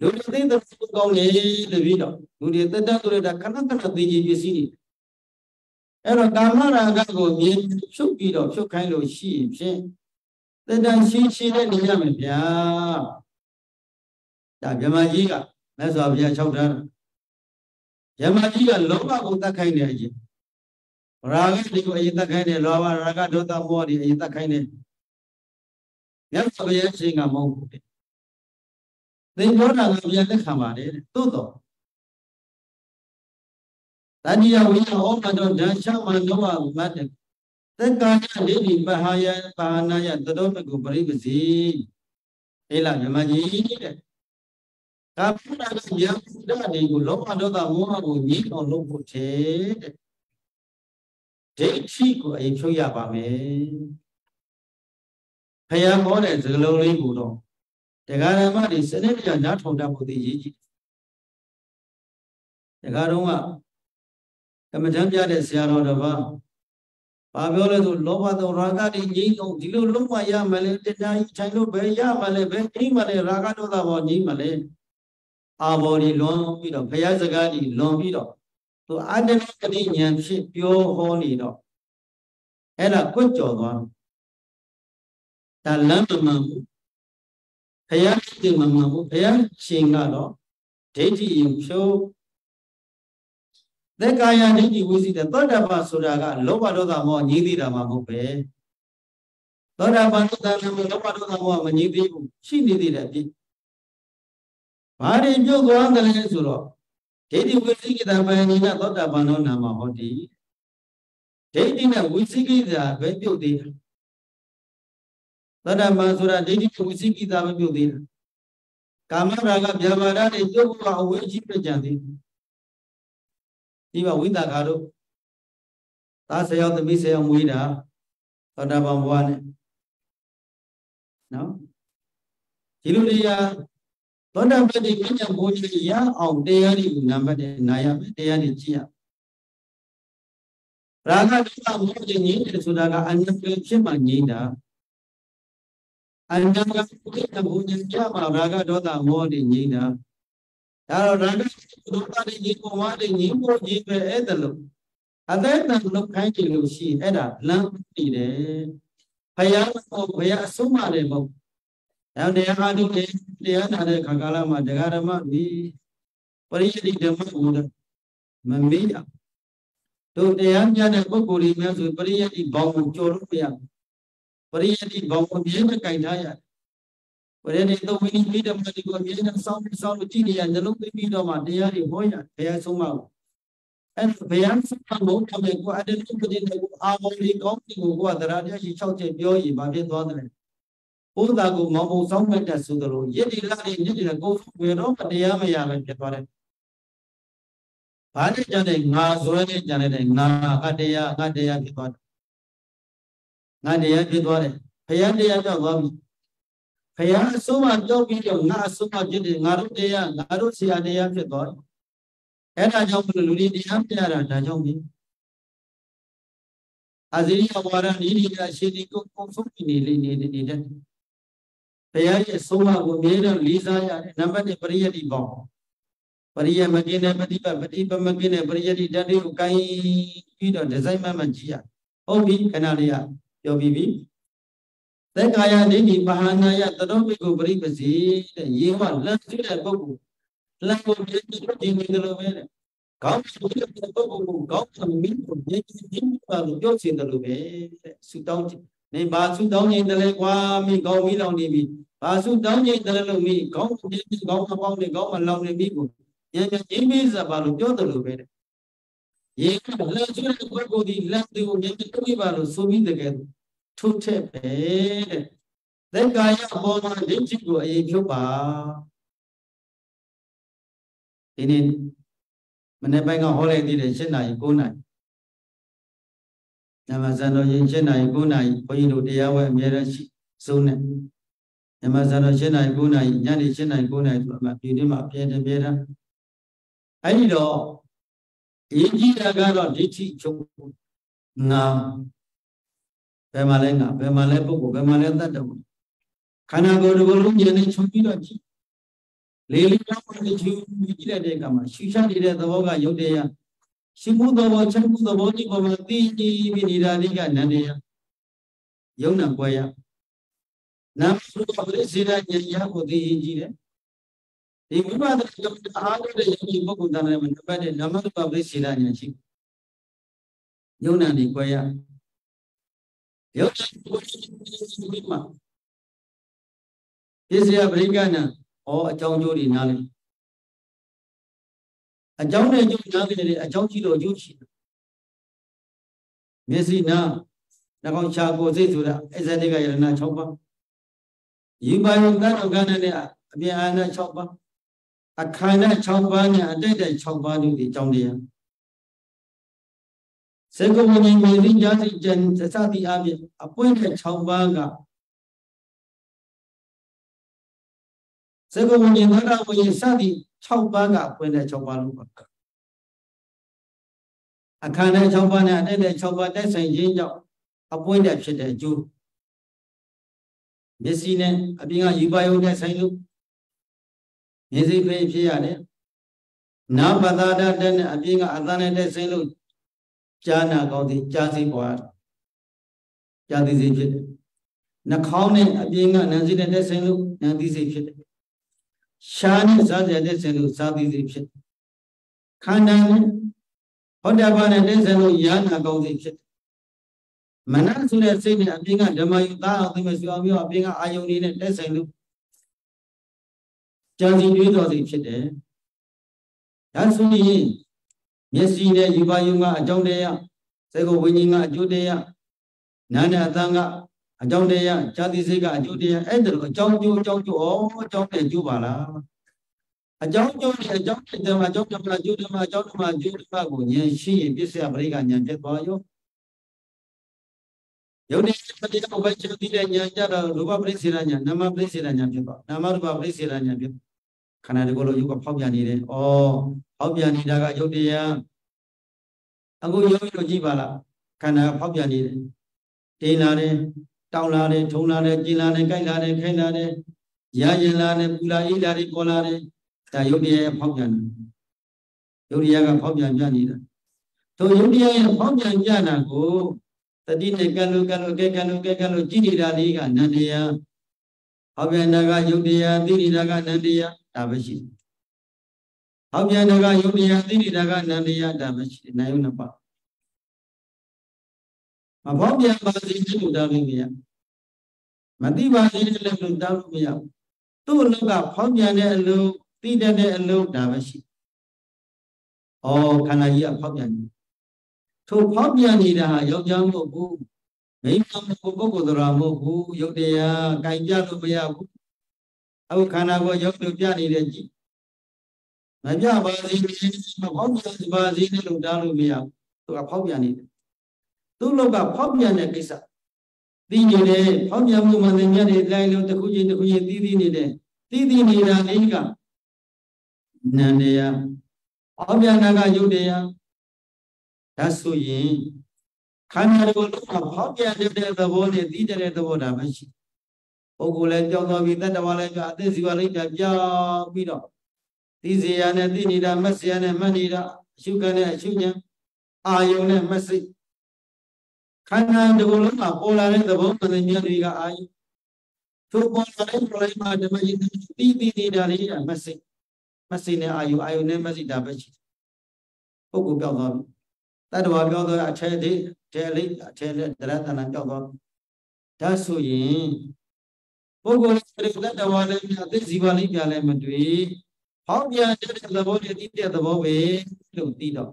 Dulu tadi terus kau ni lebih dah, dulu tadi dah turut dah kerana kerana di jenis ini. Erok kamar agak kau ni suki dah, sukai lo sih, sih. Tadi sih ni dia macam, dah jemaji kan, masa dia cakap, jemaji kan lomba kau tak kaya ni aje. Raga đi qua yên ta khai nè, loa raga đôi ta mua đi yên ta khai nè. Nhất là bây giờ sinh ra mong muốn. Đến chỗ nào bây giờ khám mà đấy, tu tổ. Tại vì bây giờ ông ta đôi chân sáng mà nó vào mắt được. Tất cả những điều gì mà hay là bà na nhà tôi đối với cụ bari cái gì, đây là những mà gì đấy. Các bữa nay bây giờ đã đi cùng lúc mà đôi ta mua cùng nhị còn lúc cụ thế. Thế khi của em cho nhà bà mẹ hay em có để từ lâu lên cụ đó để các em mà đi sẽ đến giờ nhát không đam một tí gì để các đúng không ạ các mình tham gia để xe rồi được không bà biểu là tụi lốp vào tàu ra các đi nhí không chỉ lúc lúc mà ya mà lên trên đây chạy lúc bé ya mà lên bé đi mà lên ra các đôi ta vào nhí mà lên à vào đi lon bi đó phải ra các đi lon bi đó. Tôi ăn đến cái gì nhận sự yêu hôn gì đó, hay là quyết chỗ đó, ta lớn mà thấy ăn thì mà thấy ăn xin ra đó, thế thì dùng số, thế cái này thì quý vị đã tôi đã vào số ra cả lỗ vào đó là mò nhị đi là mà không phải, tôi đã vào đó là lỗ vào đó là mò mà nhị đi cũng xin đi là gì, phải đi chỗ đó là cái số đó. Thế thì quý sĩ kia phải như là tốt đã vào nó nằm ở đi. Thế thì là quý sĩ kia phải biểu đi. Tốt đã vào số ra thế thì quý sĩ kia phải biểu đi. Cảm ơn ra gặp nhà bà đã để cho cô vào quý sĩ kia chẳng đi. Thì vào quý ta khá đâu. Ta sẽ học tâm sẽ học quý đã. Tốt đã vào qua này. Đó. Thì lúc đi à. Tôi đã phải đi cái nhà bố như vậy á, ông đây đi làm vấn đề này á, đây đi chia. Ra cái chúng ta muốn gì nhỉ? Thì chúng ta là anh em cứ xem mà nhỉ đã. Anh em cứ cái nhà bố như vậy mà ra cái đó ta mua đi nhỉ đã. Đã ra cái đó ta đi nhỉ của má đi nhỉ của gì về ấy đó luôn. À đấy là lúc khai chỉ lúc gì ấy đã làm gì đấy. Phải ăn số mà để bông. Yang dia ada dia ada kagala madagara mami perihal dema muda mami tu dia jangan bergurui masuk perihal bangun corong yang perihal bangun dia nak kainaya perihal itu ini bidam dari kau dia nak sound cili yang jaluk bidam dia di hoya dia semua and dia semua muka mereka ada tu perihal itu awal di kau di kau ada dia si caw cepiau ibarat tuan. Chúng ta cũng mong muốn sống bên cạnh sự tự lo, nhất là cô về đó mà đi ở mà nhà mình vậy. Phải cho nên ngã rồi nên cho nên ngã cái đi vậy thôi, ngã đi vậy thôi. Phải đi cho con, Khaya suma jo video nga suma jidi ngarut dia ngarut si ane yang fikor. Era jauh menuluri dia tiada ada jauh ni. Azini awaran ini dia sini kok kosong ni dah. Khaya suma gomera Lisa ya nama ni pergi di bawah. Pergi mungkin pergi di dari ukai itu desain mana dia. Oh bi kenal dia jo bi. Thế cái này đến thì bà này à, tao đâu biết cô bơi cái gì, nhiều mà lắc chứ là cô, lắc cô biết cái gì mình đâu biết, có biết cái cô, có thằng mình cũng biết cái gì mà lúc trước xin đâu biết, suốt đầu nên bà suốt đầu nhìn thấy qua mình có mình lòng đi mình, bà suốt đầu nhìn thấy lòng mình có biết có thằng con này có mà lòng này biết cũng, nhưng mà chỉ biết là bà lúc trước đâu biết, nhiều mà lắc chứ là cô đi lắc đi cũng những cái bà lúc sau mình được cái thu thế về đến cái bộ mà đến chích của em chú bà thế nên mình bây giờ hỏi lại thì để trên này cô này nhưng mà giờ nói trên này cô này có gì đủ để áo em ra xuống này nhưng mà giờ nói trên này cô này nhá đi trên này cô này mà đi đến mà phía trên ra ấy đó ý chí ra cái đó đi chích chung nào về mà lên ngã về mà lên bốc về mà lên ta đâu khả năng gọi được luôn giờ này chúng biết rồi chứ lấy nhau để chịu chỉ là để làm suy ra đi ra tao gọi yếu thế à suy muốn tao bảo chân muốn tao bảo gì bảo mà đi bên đi ra đi cả nhà này à yếu nặng quá à nằm xuống vào đấy gì ra nhà nhà của đi gì đấy thì muốn bắt được trong hàng đấy những bốc người ta này mình phải để nằm vào đấy gì ra nhà chứ yếu nặng đi quá à yếu mà thế thì ở bên cái nào ở trong chỗ đi nào đi ở trong này chỗ nào cái này ở trong chỉ đồ chỗ chỉ mấy gì nào là con cha cô dễ rồi đó cái gì cái này là chọc bao những bài hôm đó học cái này à bây giờ là chọc bao à khai là chọc bao này đây để chọc bao như thế trong đi sẽ có một những người lính giáo thì chân sẽ sao thì à biết à quên cái chồng ba cả sẽ có một những người nào một những sao thì chồng ba cả quên cái chồng ba luôn cả à khai này chồng ba này đây này chồng ba đây thành viên trọng à quên đẹp sẽ để chú biết gì này à bây giờ như vậy ông đây thành luôn như gì về phía này nam bà ta đã đến à bây giờ anh ta này đây thành luôn cha nào còn thì cha gì quá cha thì gì chết nó khó nên ở bên ngoài nó gì đấy sinh luôn nó thì gì chết cha nên sao giờ đấy sinh luôn sao thì gì chết khán đài này họ đã vào này đấy sinh luôn nhà nào còn gì chết mà nó suy ra sinh này ở bên ngoài đâm vào ta thì mình suy nghĩ ở bên ngoài ai cũng nên đấy sinh luôn cha gì đuổi rồi gì chết đấy anh suy nghĩ nhất gì này như vậy nhưng mà ở trong đây à sẽ có những người ở chỗ đây à nhà này ta ngã ở trong đây à cha thì sẽ ở chỗ đây ấy được trong chỗ trong này chú bảo là ở trong chỗ này trong là chỗ mà chỗ mà của nhà sĩ biết sẽ phải cả nhà chết bao nhiêu nếu đi phải đi đâu phải chỗ đi đây nhà cha là lúc nào phải xí ra nhà năm nào phải xí ra nhà biết bao năm nào phải xí ra nhà biết khả năng được gọi là du học phong nhà này đấy oh học nhà này đã có đi à anh cũng nhớ được gì bà là khả năng học nhà này đi là đi tao là đi thùng là đi chi là đi cái là đi khay là đi giá là đi là đi là đi cô là đi tại du đi học nhà du đi gặp học nhà nhà này đó tôi du đi học nhà nhà nào cô tại đi này cái luôn chỉ đi ra đi cả nhà đi à học nhà này cái du đi à đi ra cả nhà đi à đã biết gì học nhà này các em nhà thì này các em nhà đã biết này ông napa mà học nhà bà gì thì chúng ta không biết mà đi bà gì thì chúng ta không biết tôi lúc gặp học nhà này lúc đi đây này lúc đã biết oh cái này học nhà thôi học nhà này là giống giống một cô mấy năm cô ra một cô giống đây cái nhà tôi bây giờ ông khán giả có giống được gia đình đấy chứ, mà giờ bà gì lúc đó lúc bây giờ tôi gặp khó khăn này, tôi lúc gặp khó khăn này cái sao, đi như thế, phóng nhầm của mình nhà để lại luôn từ khu gì đi như thế, đi như là này cả, nè này à, ở bên này cái chỗ này à, đã suy nghĩ, khán giả có lúc phóng nhầm chỗ này là vô này, đi chỗ này là vô nào vậy? Ô cô lên cho tôi biết là vào lên cho anh thấy gì vào lên cho biết đó, đi gì anh ấy đi ra mất gì anh ấy mất đi ra, siêu cái này siêu nhá, ai yêu này mất gì. Khana de golon apola ne de bon de nya riga ai tu bon de problema de ma jin ti da ri masi ne ayu ne masi da ba chi pokku pyaw twa tatwa pyaw twa a chae de de lai a chae le daratana pyaw twa da so yin pokku ne tatwa le nya tit jiwa lai pya le ma twi haw pya de de bon de ti de bon be lu ti do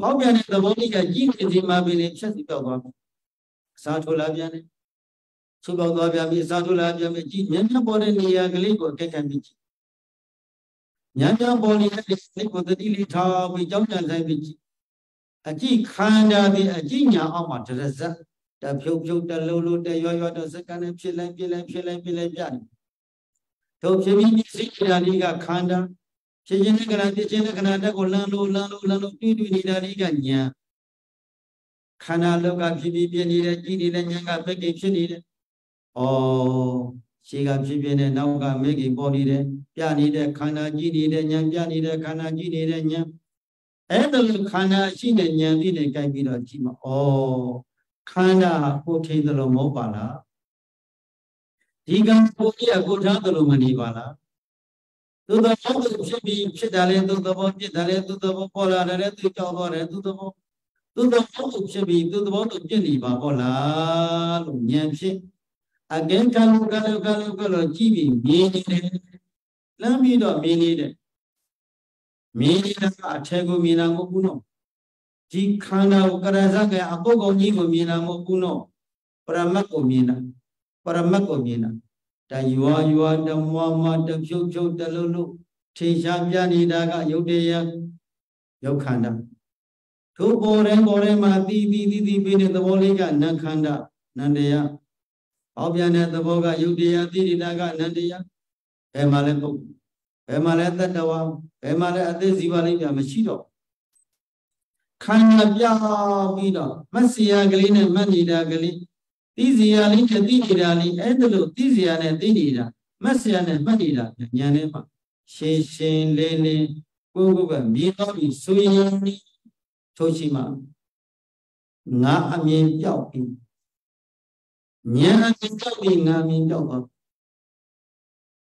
phóng viên là bố đi giết thì mà bị lên xét thì bảo toàn sao thôi làm vậy này, số bảo toàn bây giờ sao thôi làm vậy mà chỉ nhẫn nhẫn bố này là cái gì của cái gì nhẫn nhẫn bố này là cái của cái đi thao bị chống nhà này bị chỉ khăn ra thì chỉ nhà ông mà trở ra đã phiêu phiêu đã lâu lâu đã yo yo đã sẽ cái này phiền lên vậy, thôi chỉ biết gì là đi cả khăn ra trên cái này còn lăn lộn tuy ra đi cả nhà, khana lâu gặp phi biến đi ra nhà gặp phải kiếm chuyện đi đấy, chỉ gặp phi biến này nấu gặp mấy cái bò đi đấy, cha đi đấy khana chỉ đi đấy nhà cha đi đấy khana chỉ đi đấy nhà, em đâu khana chỉ đấy nhà đi đấy cái gì đó chỉ mà khana cô thấy đâu mổ bà là, thì gặp cô kia cô thấy đâu mà đi bà là. Tôi đã nói với chị bị chị đã lên tôi đã bỏ là đấy tôi cho tôi đấy tôi đã nói với chị bị tôi đã bỏ tôi chuyện gì mà bỏ là lủng nhảm chứ à cái cái là chỉ bị mini làm gì đó mini là à chơi của mini là của nó chỉ khăn nào cái ra cái áo của gì của mini là của nó para mắc của mini ta yuwa dam ma dam chou da lu lu thi sha pya ni da ga yudaya yok khanda thu bore ma ti pe ne tabo le ga nan khanda nandaya paw pya ne tabo ga yudaya ti da ga nandaya be ma le tattawa be ma le athit jiwa lai pya ma chi do khanda pya pi do mat siya kali ne mat ni da kali tí gì à lính tí gì à lính ấy đâu tí gì à này tí gì à mất gì à nhà này mà xin lên cô bảo biết đâu bị suy nghĩ thôi chứ mà ngã miếng dầu đi nhà miếng dầu đi ngã miếng dầu đó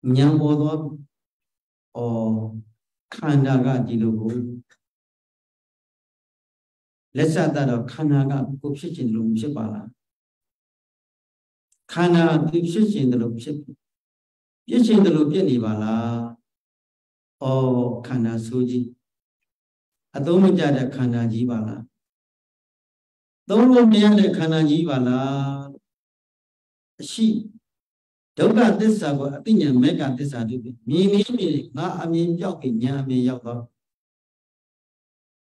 nhà bố đó khăn ra cái gì đâu lấy ra đó khăn ra cái cục sắt chín lùng sắt bả là khana tiếp xúc trên đường đi vào là khana suji à tôi muốn trả được khana gì vào là tôi muốn nhận được khana gì vào là si đâu cả tất cả của tất nhiên mấy cả tất cả được mì nó ăn miếng dọc thì nhà miếng dọc đó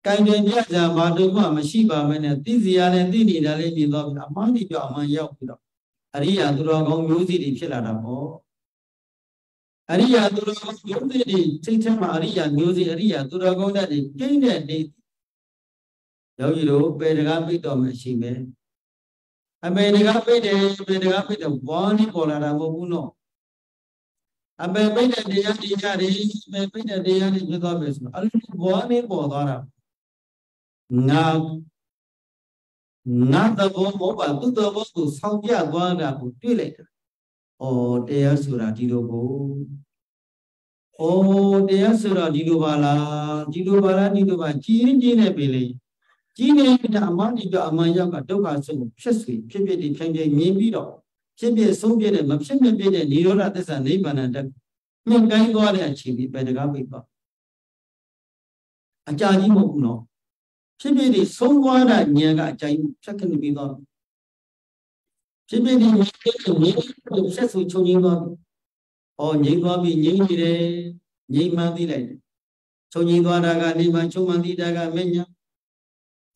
cái này bây giờ bà tôi bảo mà si bà mình là tí gì à này tí gì là lên miếng dọc là món gì cho món dọc đó Ariya tu ra con yếu gì thì phải là đạp ô. Ariya tu ra con yếu gì thì chính xác mà Ariya yếu gì Ariya tu ra con đã thì cái này thì đâu gì đâu bây giờ các biết đâu mà xin bé. À bây giờ các biết đâu vốn đi bỏ là đạp ô buno. À bây giờ đi ra thì biết đâu biết mà. Alo vốn đi bỏ đó là ngã tao vô mổ bảo tụi tao vô tụi sau kia quan là cũng tuy lệ ô để sửa đi đồ bà chỉ này về lệ chỉ này cái thằng má đi cho mà giao cả đâu cả số chết đi phanh về nghiên cứu đó chết về số về để mà chết về để đi đâu ra tới giờ này bạn đã mình cái gọi là chỉ bị bệnh gặp bị bệnh anh cha đi một nó chỉ biết đi sống qua là nhà cả cháy chắc chắn được rồi chỉ biết đi những xét xử cho những con những con bị những gì đấy những mang đi này cho những con ra cả đi mà cho mang đi ra cả mấy nhá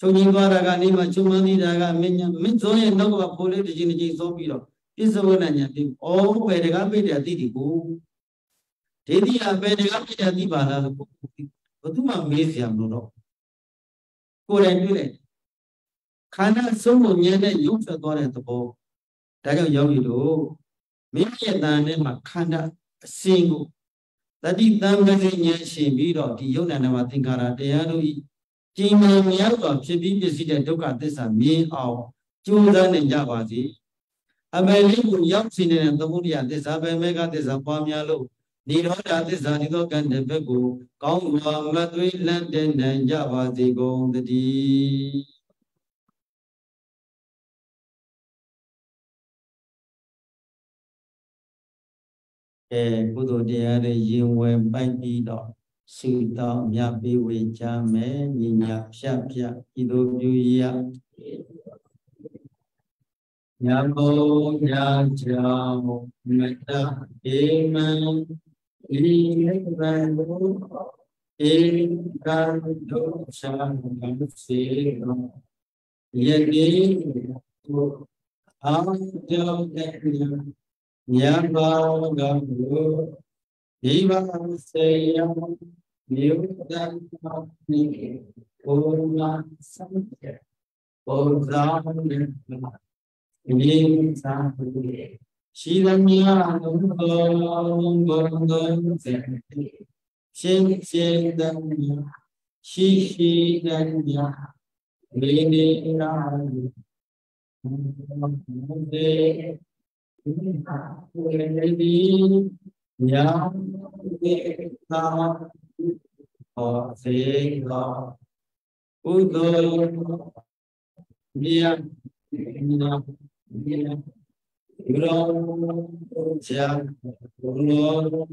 Cho nên qua ra cái mà chúng mình đi ra cái mình rồi nên nó có phô lên thì chỉ số bị rồi. Ít số này nhá thì ô về cái bên để đi cũng thế thì à về cái bên đi vào là có thứ mà mấy gì làm đó. Cô này đi này. Khả năng số một nhà này dùng cho tôi này tôi có. Tại sao giống như đó? Mấy cái này nên mà khả năng sinh của. Tại vì tâm cái gì nhà sinh bị rồi thì yếu này là mà tình cảm là để rồi. Chỉ mang nhau vào chế biến cái gì để đâu cả thế sản mi ao chúng ta nên ra vào gì? À bên này cũng giống như này là tôi muốn dạy thế sản bên mấy cái thế sản bao nhiêu lâu? Đi đó là thế sản đi đó cần để phải cố công bằng là tôi lên trên nên ra vào gì cũng được đi. Cô tôi đi ở đây riêng quen bay đi đó. Sự tạo nhà bị quỷ cha mẹ nhìn nhà cha cha đi đâu vui ạ nhà bố nhà cha một mình ta em đi lấy ra bố em ra đâu xa ngắm xì lòng yên đi cuộc áo cho đẹp nhà bao gặp bố đi vào xây nếu đang học nghề, ôn lại sách vở, ôn giáo viên, nhìn xa về, chỉ là nhà nông bông bông rẻ, trên trên đồng nhà, chỉ khi đồng nhà, bên bên là người, chúng ta quên đi nhà người ta. Họ sẽ có ưu tư niệm niệm niệm lòng chẳng lòng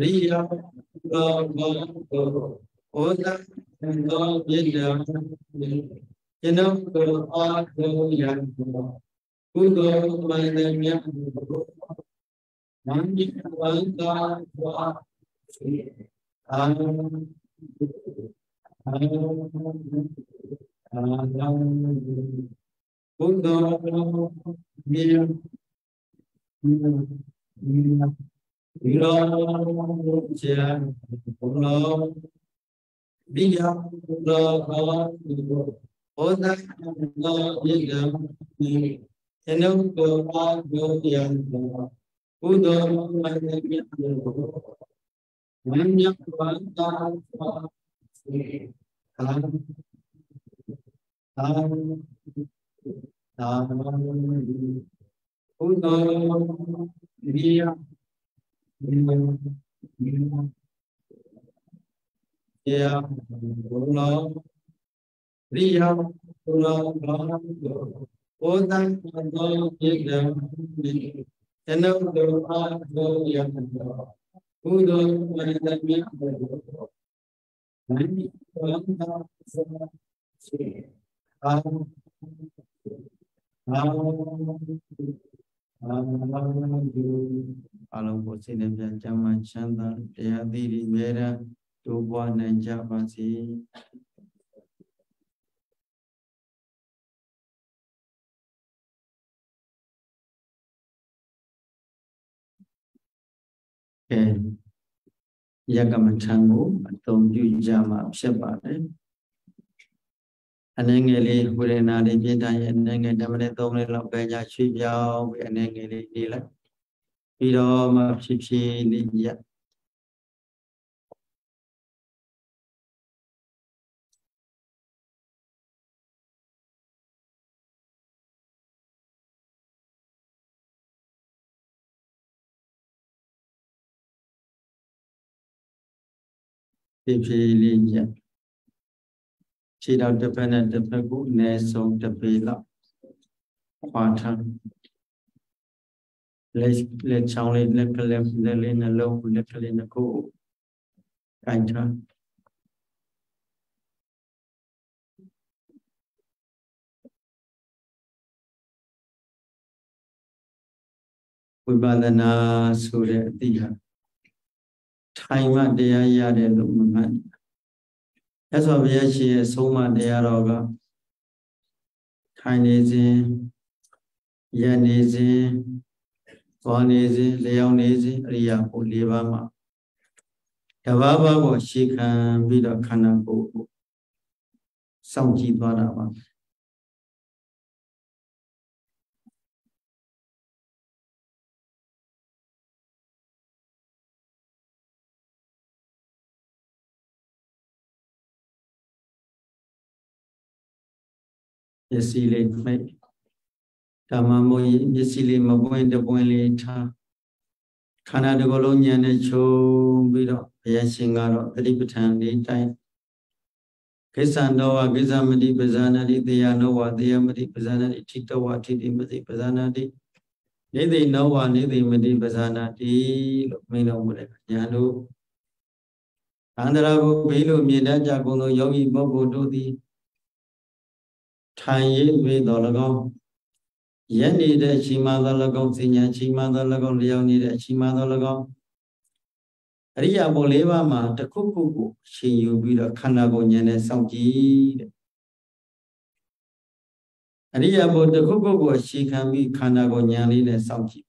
riêng lòng cầu ôn tập lòng biết rằng trên ông cầu an cầu nhận cầu ưu tư mày niệm niệm nắm giữ vấn đa qua Nam nhắc văn ta phật tam tam tam u do bia bia ya bula bia bula bang o dan do jigam ni enam do a do yang Who don't want to be able Gia cầm trang ngũ tổng du gia mà xếp vào đấy anh em nghe đi hồi này là đi bên đây anh em nghe đam mê tôm lên lọc về nhà suy giao anh em nghe đi đi lại video mà xếp xì đi dạ Pilihan tidak terpenuhi terpaku nesong terpilak kuatan lecang lecang alam lecang aku kancah Wibadana Surya Tiga Time at the Ayadel Muhammad That's why we are so much dialogue. Kinesi, Yanesi, Bonesi, Leonesi, Riapo, Livama. Yavava was she can be the Kanako. Some cheap one. Yesile make Tamamo Yesile Mabuin the Buenita Canada Bologna and Cho Bido Yasingaro, the Lipitan, the time Kesanoa Gizamadi Bazanadi, they are Noa, the Amadi Bazanadi, Tita Wati, the Madi Bazanadi, neither Noa, neither Madi Bazanadi, Mino Mulekano Andrago Bilo Miedaja Gono Yogi Bobo do the Thai về đó là con, dân đi để chim ma đó là con, sinh nhà chim ma đó là con, liều đi để chim ma đó là con. Rì à bồ lê ba mà ta khúc khúc khúc, xin yêu bi đó khăn là con nhà này xong chi. Rì à bồ ta khúc khúc khúc, xin khăn bi khăn là con nhà này xong chi.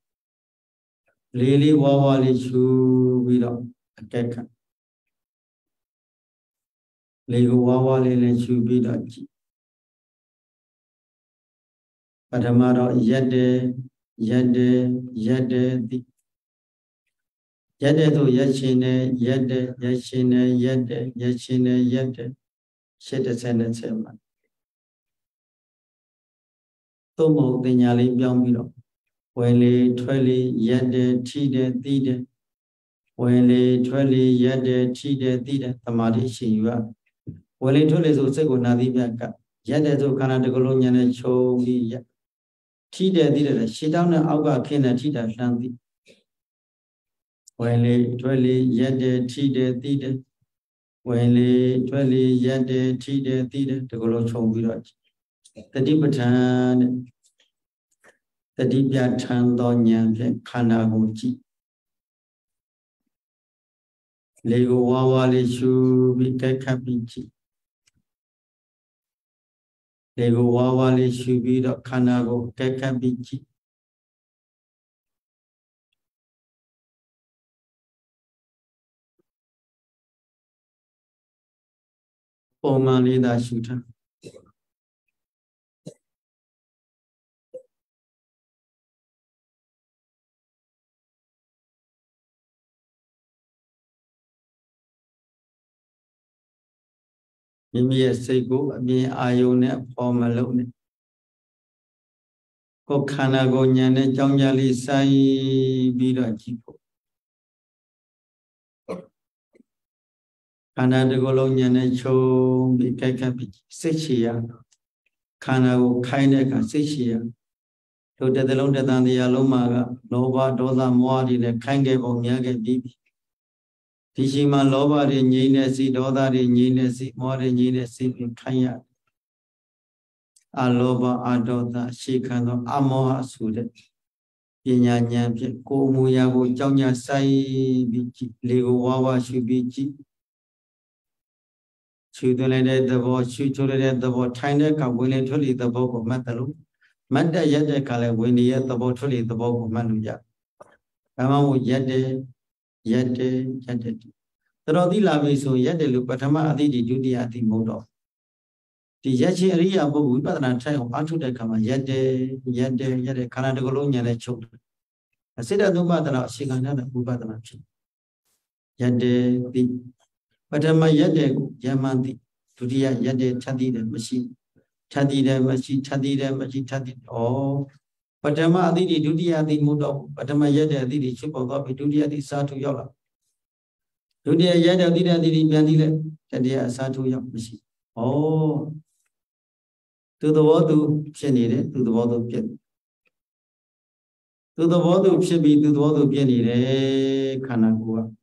Lê lê wa wa lê chu bi đó, cái khăn. Lê wa wa lê lê chu bi đó chi. Padamaro yade yade yade di yade to yachine yade yachine yade shete sene sema tomo de nyali byang bi lo wele twele yade tide tide wele twele yade tide tide tamadi shin yuwa wele twele so sait ko na di bya ka yade so kana de ko lo nyan ne chong bi ya T đã đi ra, she down an hour can a tita shanty. Wele, twelly, yade, tida, tida. Wele, twelly, yade, tida, tida, the Golocho village. The deeper tan, the deeper tan, donya, kana hochi. Lego wawa, le shoe, be capichi. Lego wawa le shubi do kanago keka bichi. Oma le da shuta. Mimi say go be Ione form alone. Cocanago Yane Jongali Sai Bida Chico. Canada Golonian Cho be Kakabi Sichia. Canago Kainaka Sichia. To the Londa than the Alomaga, Nova Doza Moadi, the Kangabo Yaga Bibi. Tishima loba de Ninesi, Doda de Ninesi, more than Ninesi in Kanya. Aloba Adota, Shikano, Amoha Sude. Yanya Yampi, Komuyago, Jonya Sai, Bichi, Lego Wawa, Shubichi. Children the war, children the war, China, Kabuli, Tuli, the Bog of Matalu. Manda Yade Kale, Winnie, the Botuli, the Bog of Manuja. Amamu Yade. Yet the Rodi Lavi so yet the Lupatama Adi di Judia di Modo. The Yachi Ria Bobu, but an attack of Antu de Kama, yet the Canada Golonia and children. I said, I do bother, she can another who bother not you. Yet the Patama yet the Yamanti, Tudia, yet the Tadida machine, Tadida machine, Tadid, oh. Patama Adidi Dudia di Mudo, Patama Yada Didi Chip of Bobby Dudia di Satu Yola. Dudia Yada Dida Didi Bandila, Tadia Satu Yamashi. Oh, to the Wadu Pianide, to the Wadu Pian. To the Wadu Pibi, to the Wadu Pianide, Kanagua.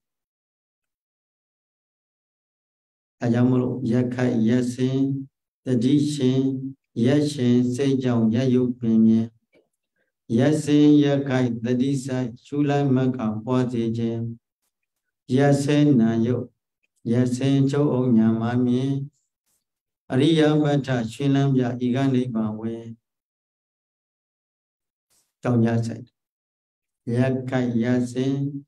Ayamolo Yakai Yasin, the Dishin, Yashin, Sejong Yayu Premier. Yasin Yakai, the Disa, Chula Maka, Wazi Jim. Yasin Nayo, Yasin Cho nhà mami Ariya Bata Chilam Ya Igani Bawe Tao Yasin Yakai Yasin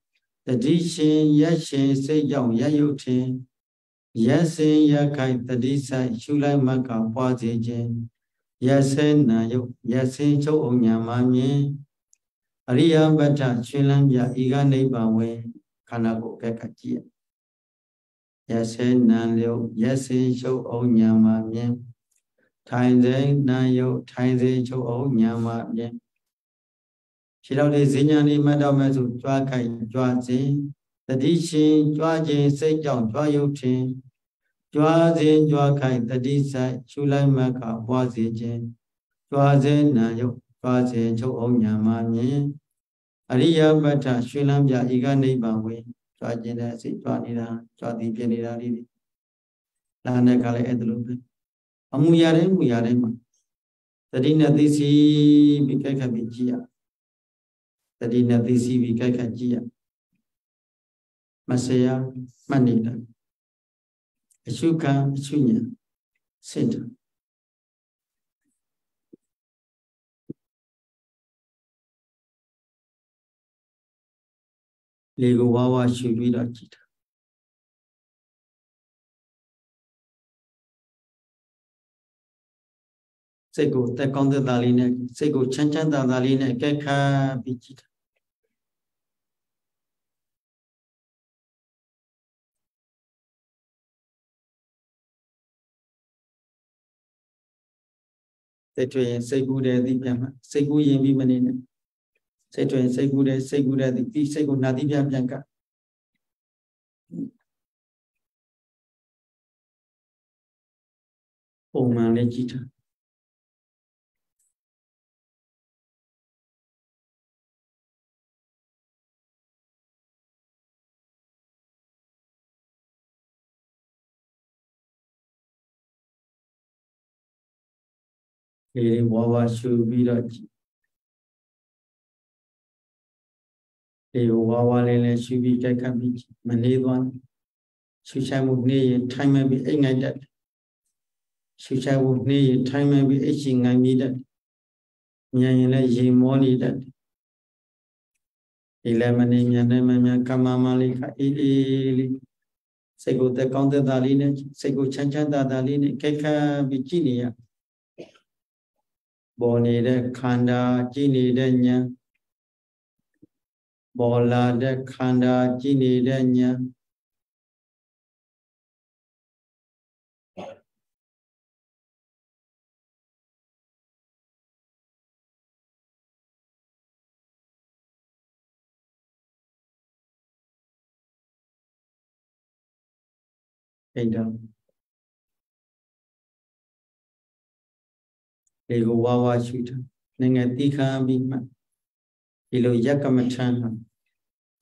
The Dishin Yashin Say Yong Yayutin Yasin Yakai The Disa Shulai Maka Wazijin Yasin Nayo Yasin Cho nhà mami Ariya Bata Chilam Ya Igani Bawe Kanako Kakachi Yasin Nanyo, Yasin Cho O Nyama Yen. Taize Nanyo, Taize Cho O Nyama Yen. She don't design any madam as to Jaka Jwazi. The Dishi, Jwaji, Say John, Jwayutin. Jwazi, Jwakai, the Disa, Chulai Maka, Wazijin. Jwazi Nanyo, Jwazi Cho O Nyama Yen. Ariya Bata, Shulam Ya Igani Bawi. Cho nên là sẽ cho đi ra cho tiền tiền đi ra đi là này cái này được rồi ông mua nhà đấy mà tại vì là tí xí bị cái bị chia tại vì là tí xí bị cái chia mà sẽ mà đi đâu chú cá chú nhỉ sẽ được Lego Wawa should be like it. Sego, take on the Dalina, Sego, Chanchan Dalina, Keka, Bichita. Say, say good at the Pama, say good in Bimanina. Say to him, say good at the say good Nadia Bianca. Oh, my legita. Hey, Wawa should be like. They were and she be a cabbage, my one. She shall would need a time and be eating at that. She shall would need a time and be eating, I need that. Yanay money that. Elemoning Yanamania Kamamalika Ili. Sego the counter Dalina, Sego Chanchanda Dalina, Keka Virginia. Bonita Kanda, Gini Denya. Bola de Kanda Gini Denya Lego Wawa Shooter Nangatika Bima Ilo Yakamatana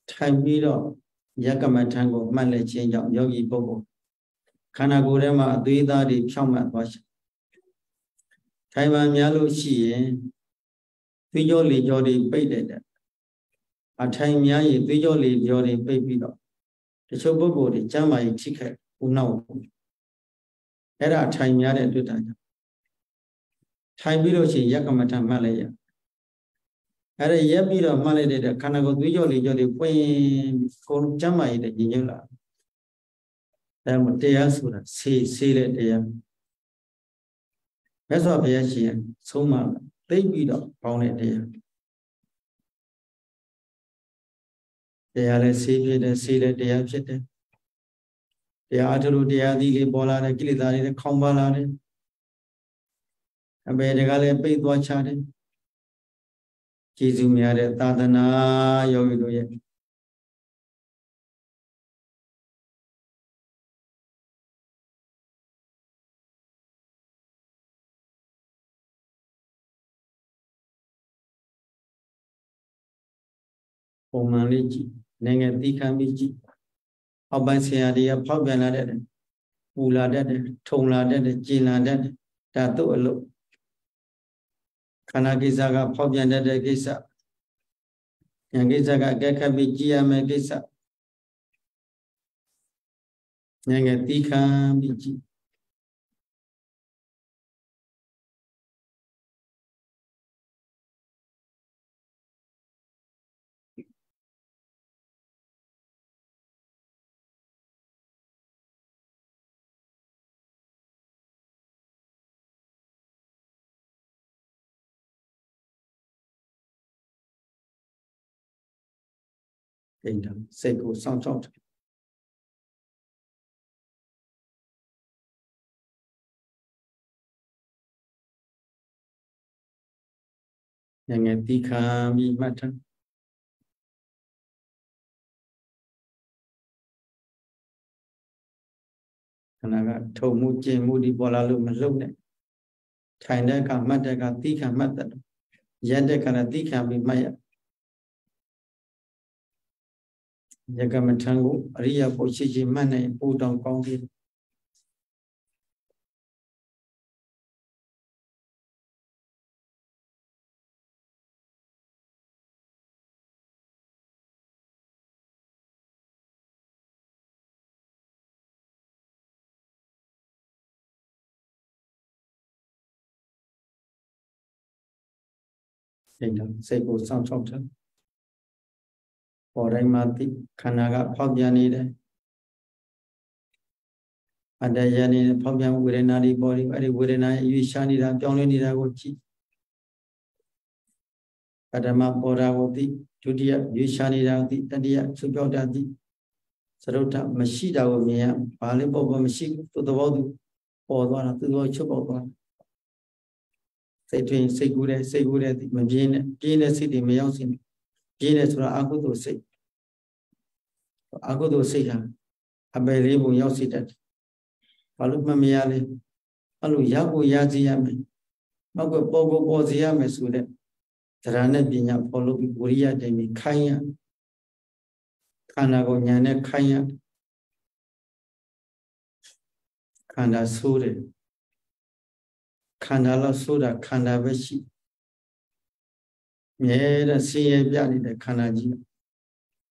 Time video Yakamatango Malay change up Yogi Bobo Kanagurema Duida de Chama Wash Taiwan Yalo Shi Vijoli Jodi Baited A time Yay Vijoli Jodi Baby Dog The Chobobo de Jamai Chica Unau Era time Yada Dudana Time video Shi Yakamatan Malaya Ada ya biro male de kana go dujoli joli pwen ko chamai de jinyola ta mateya sura se se le teya meso baya chin soma tai bi do paung le teya teya le se phit de se le teya phit de teya atharu teya di le bola de kilita de khong ba la de abe de ga le pai twa cha de Kizu Miare Tadana Yogi. Omanichi, Nangatika Michi. Abansiaria Pabana dead, Ula dead, Tola dead, Gina dead, Tato alone. Kanagizaga Pobyan de Gisa Yangizaga Gaka Bijia Megisa Negatika biji. Hình thẳng xe cổ sao trọng. Yang etika mi macam karena thâu mu che mu đi bỏ lỡ mình lâu đấy thay đây cả mắt đây cả tí cả mắt đấy giờ đây cả tí cả bị mày giờ cả mình thằng cũng riêng bố chỉ chỉ mà này bố đồng con đi hình thành xây cổ sao song sắt bỏ đây mà thì khả năng gặp pháp gia này đây ở đây gia này pháp gia của người này đi bỏ đi ở đây người này yêu sanh đi ra trong lên đi ra gọi chi ở đây mà bỏ ra gọi thì chủ đi yêu sanh đi ra thì ta đi xuất gia ra thì sau đó mà xí ra của mình phải lấy bỏ vào mà xí tôi bảo tôi bỏ ra là tôi gọi chưa bỏ ra xây thuyền xây cũ đây thì mình riêng xây thì mình không xin riêng là số là ác của tôi xây hả à bây giờ mình không xin được và lúc mà mình ăn đi ăn lúc giá của giá gì à mình mà cái bao gì à mình xuống đấy thật ra nên đi nhà follow bị bùi à để mình khai à khăn là của nhà này khai à khăn là xuống đấy khanda la sura khanda vechi mye da siye pya ni de khanda ji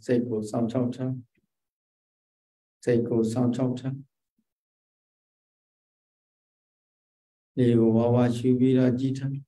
xây cổ sao trong chân xây cổ sao trong chân điều hòa hòa chú vi ra di thân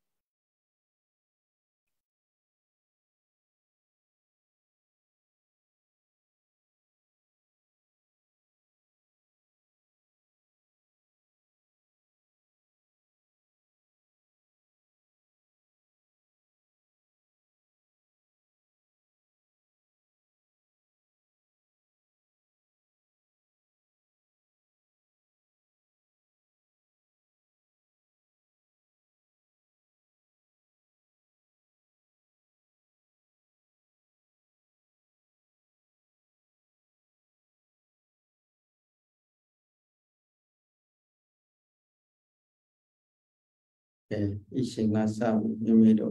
ý sinh là sao như vậy đó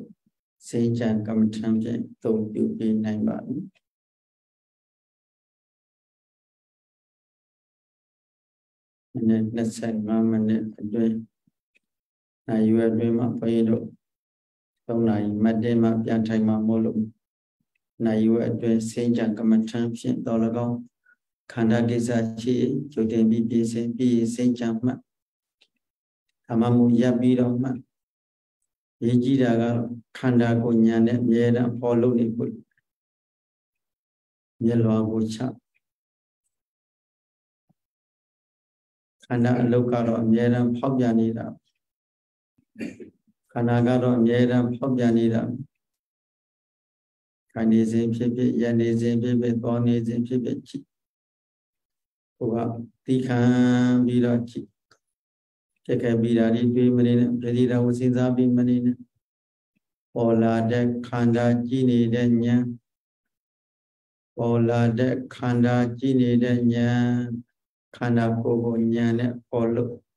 xây chàng cầm tham chế tổ điều kiện này bạn mình nên xem mà mình nên đuôi này vừa đuôi mà phải đó sau này mà đến mà biến thành mà mồ lụng này vừa đuôi xây chàng cầm tham chế đó là con khả năng để giải trí cho đến bị biến xây chàng mà Khanda cái cái bi đa đi về mình nè, cái gì đâu xin ra bên mình nè, bỏ là để khanda chi này để nhá, bỏ là để khanda chi này để nhá, khanda cô nhá nè, bỏ lục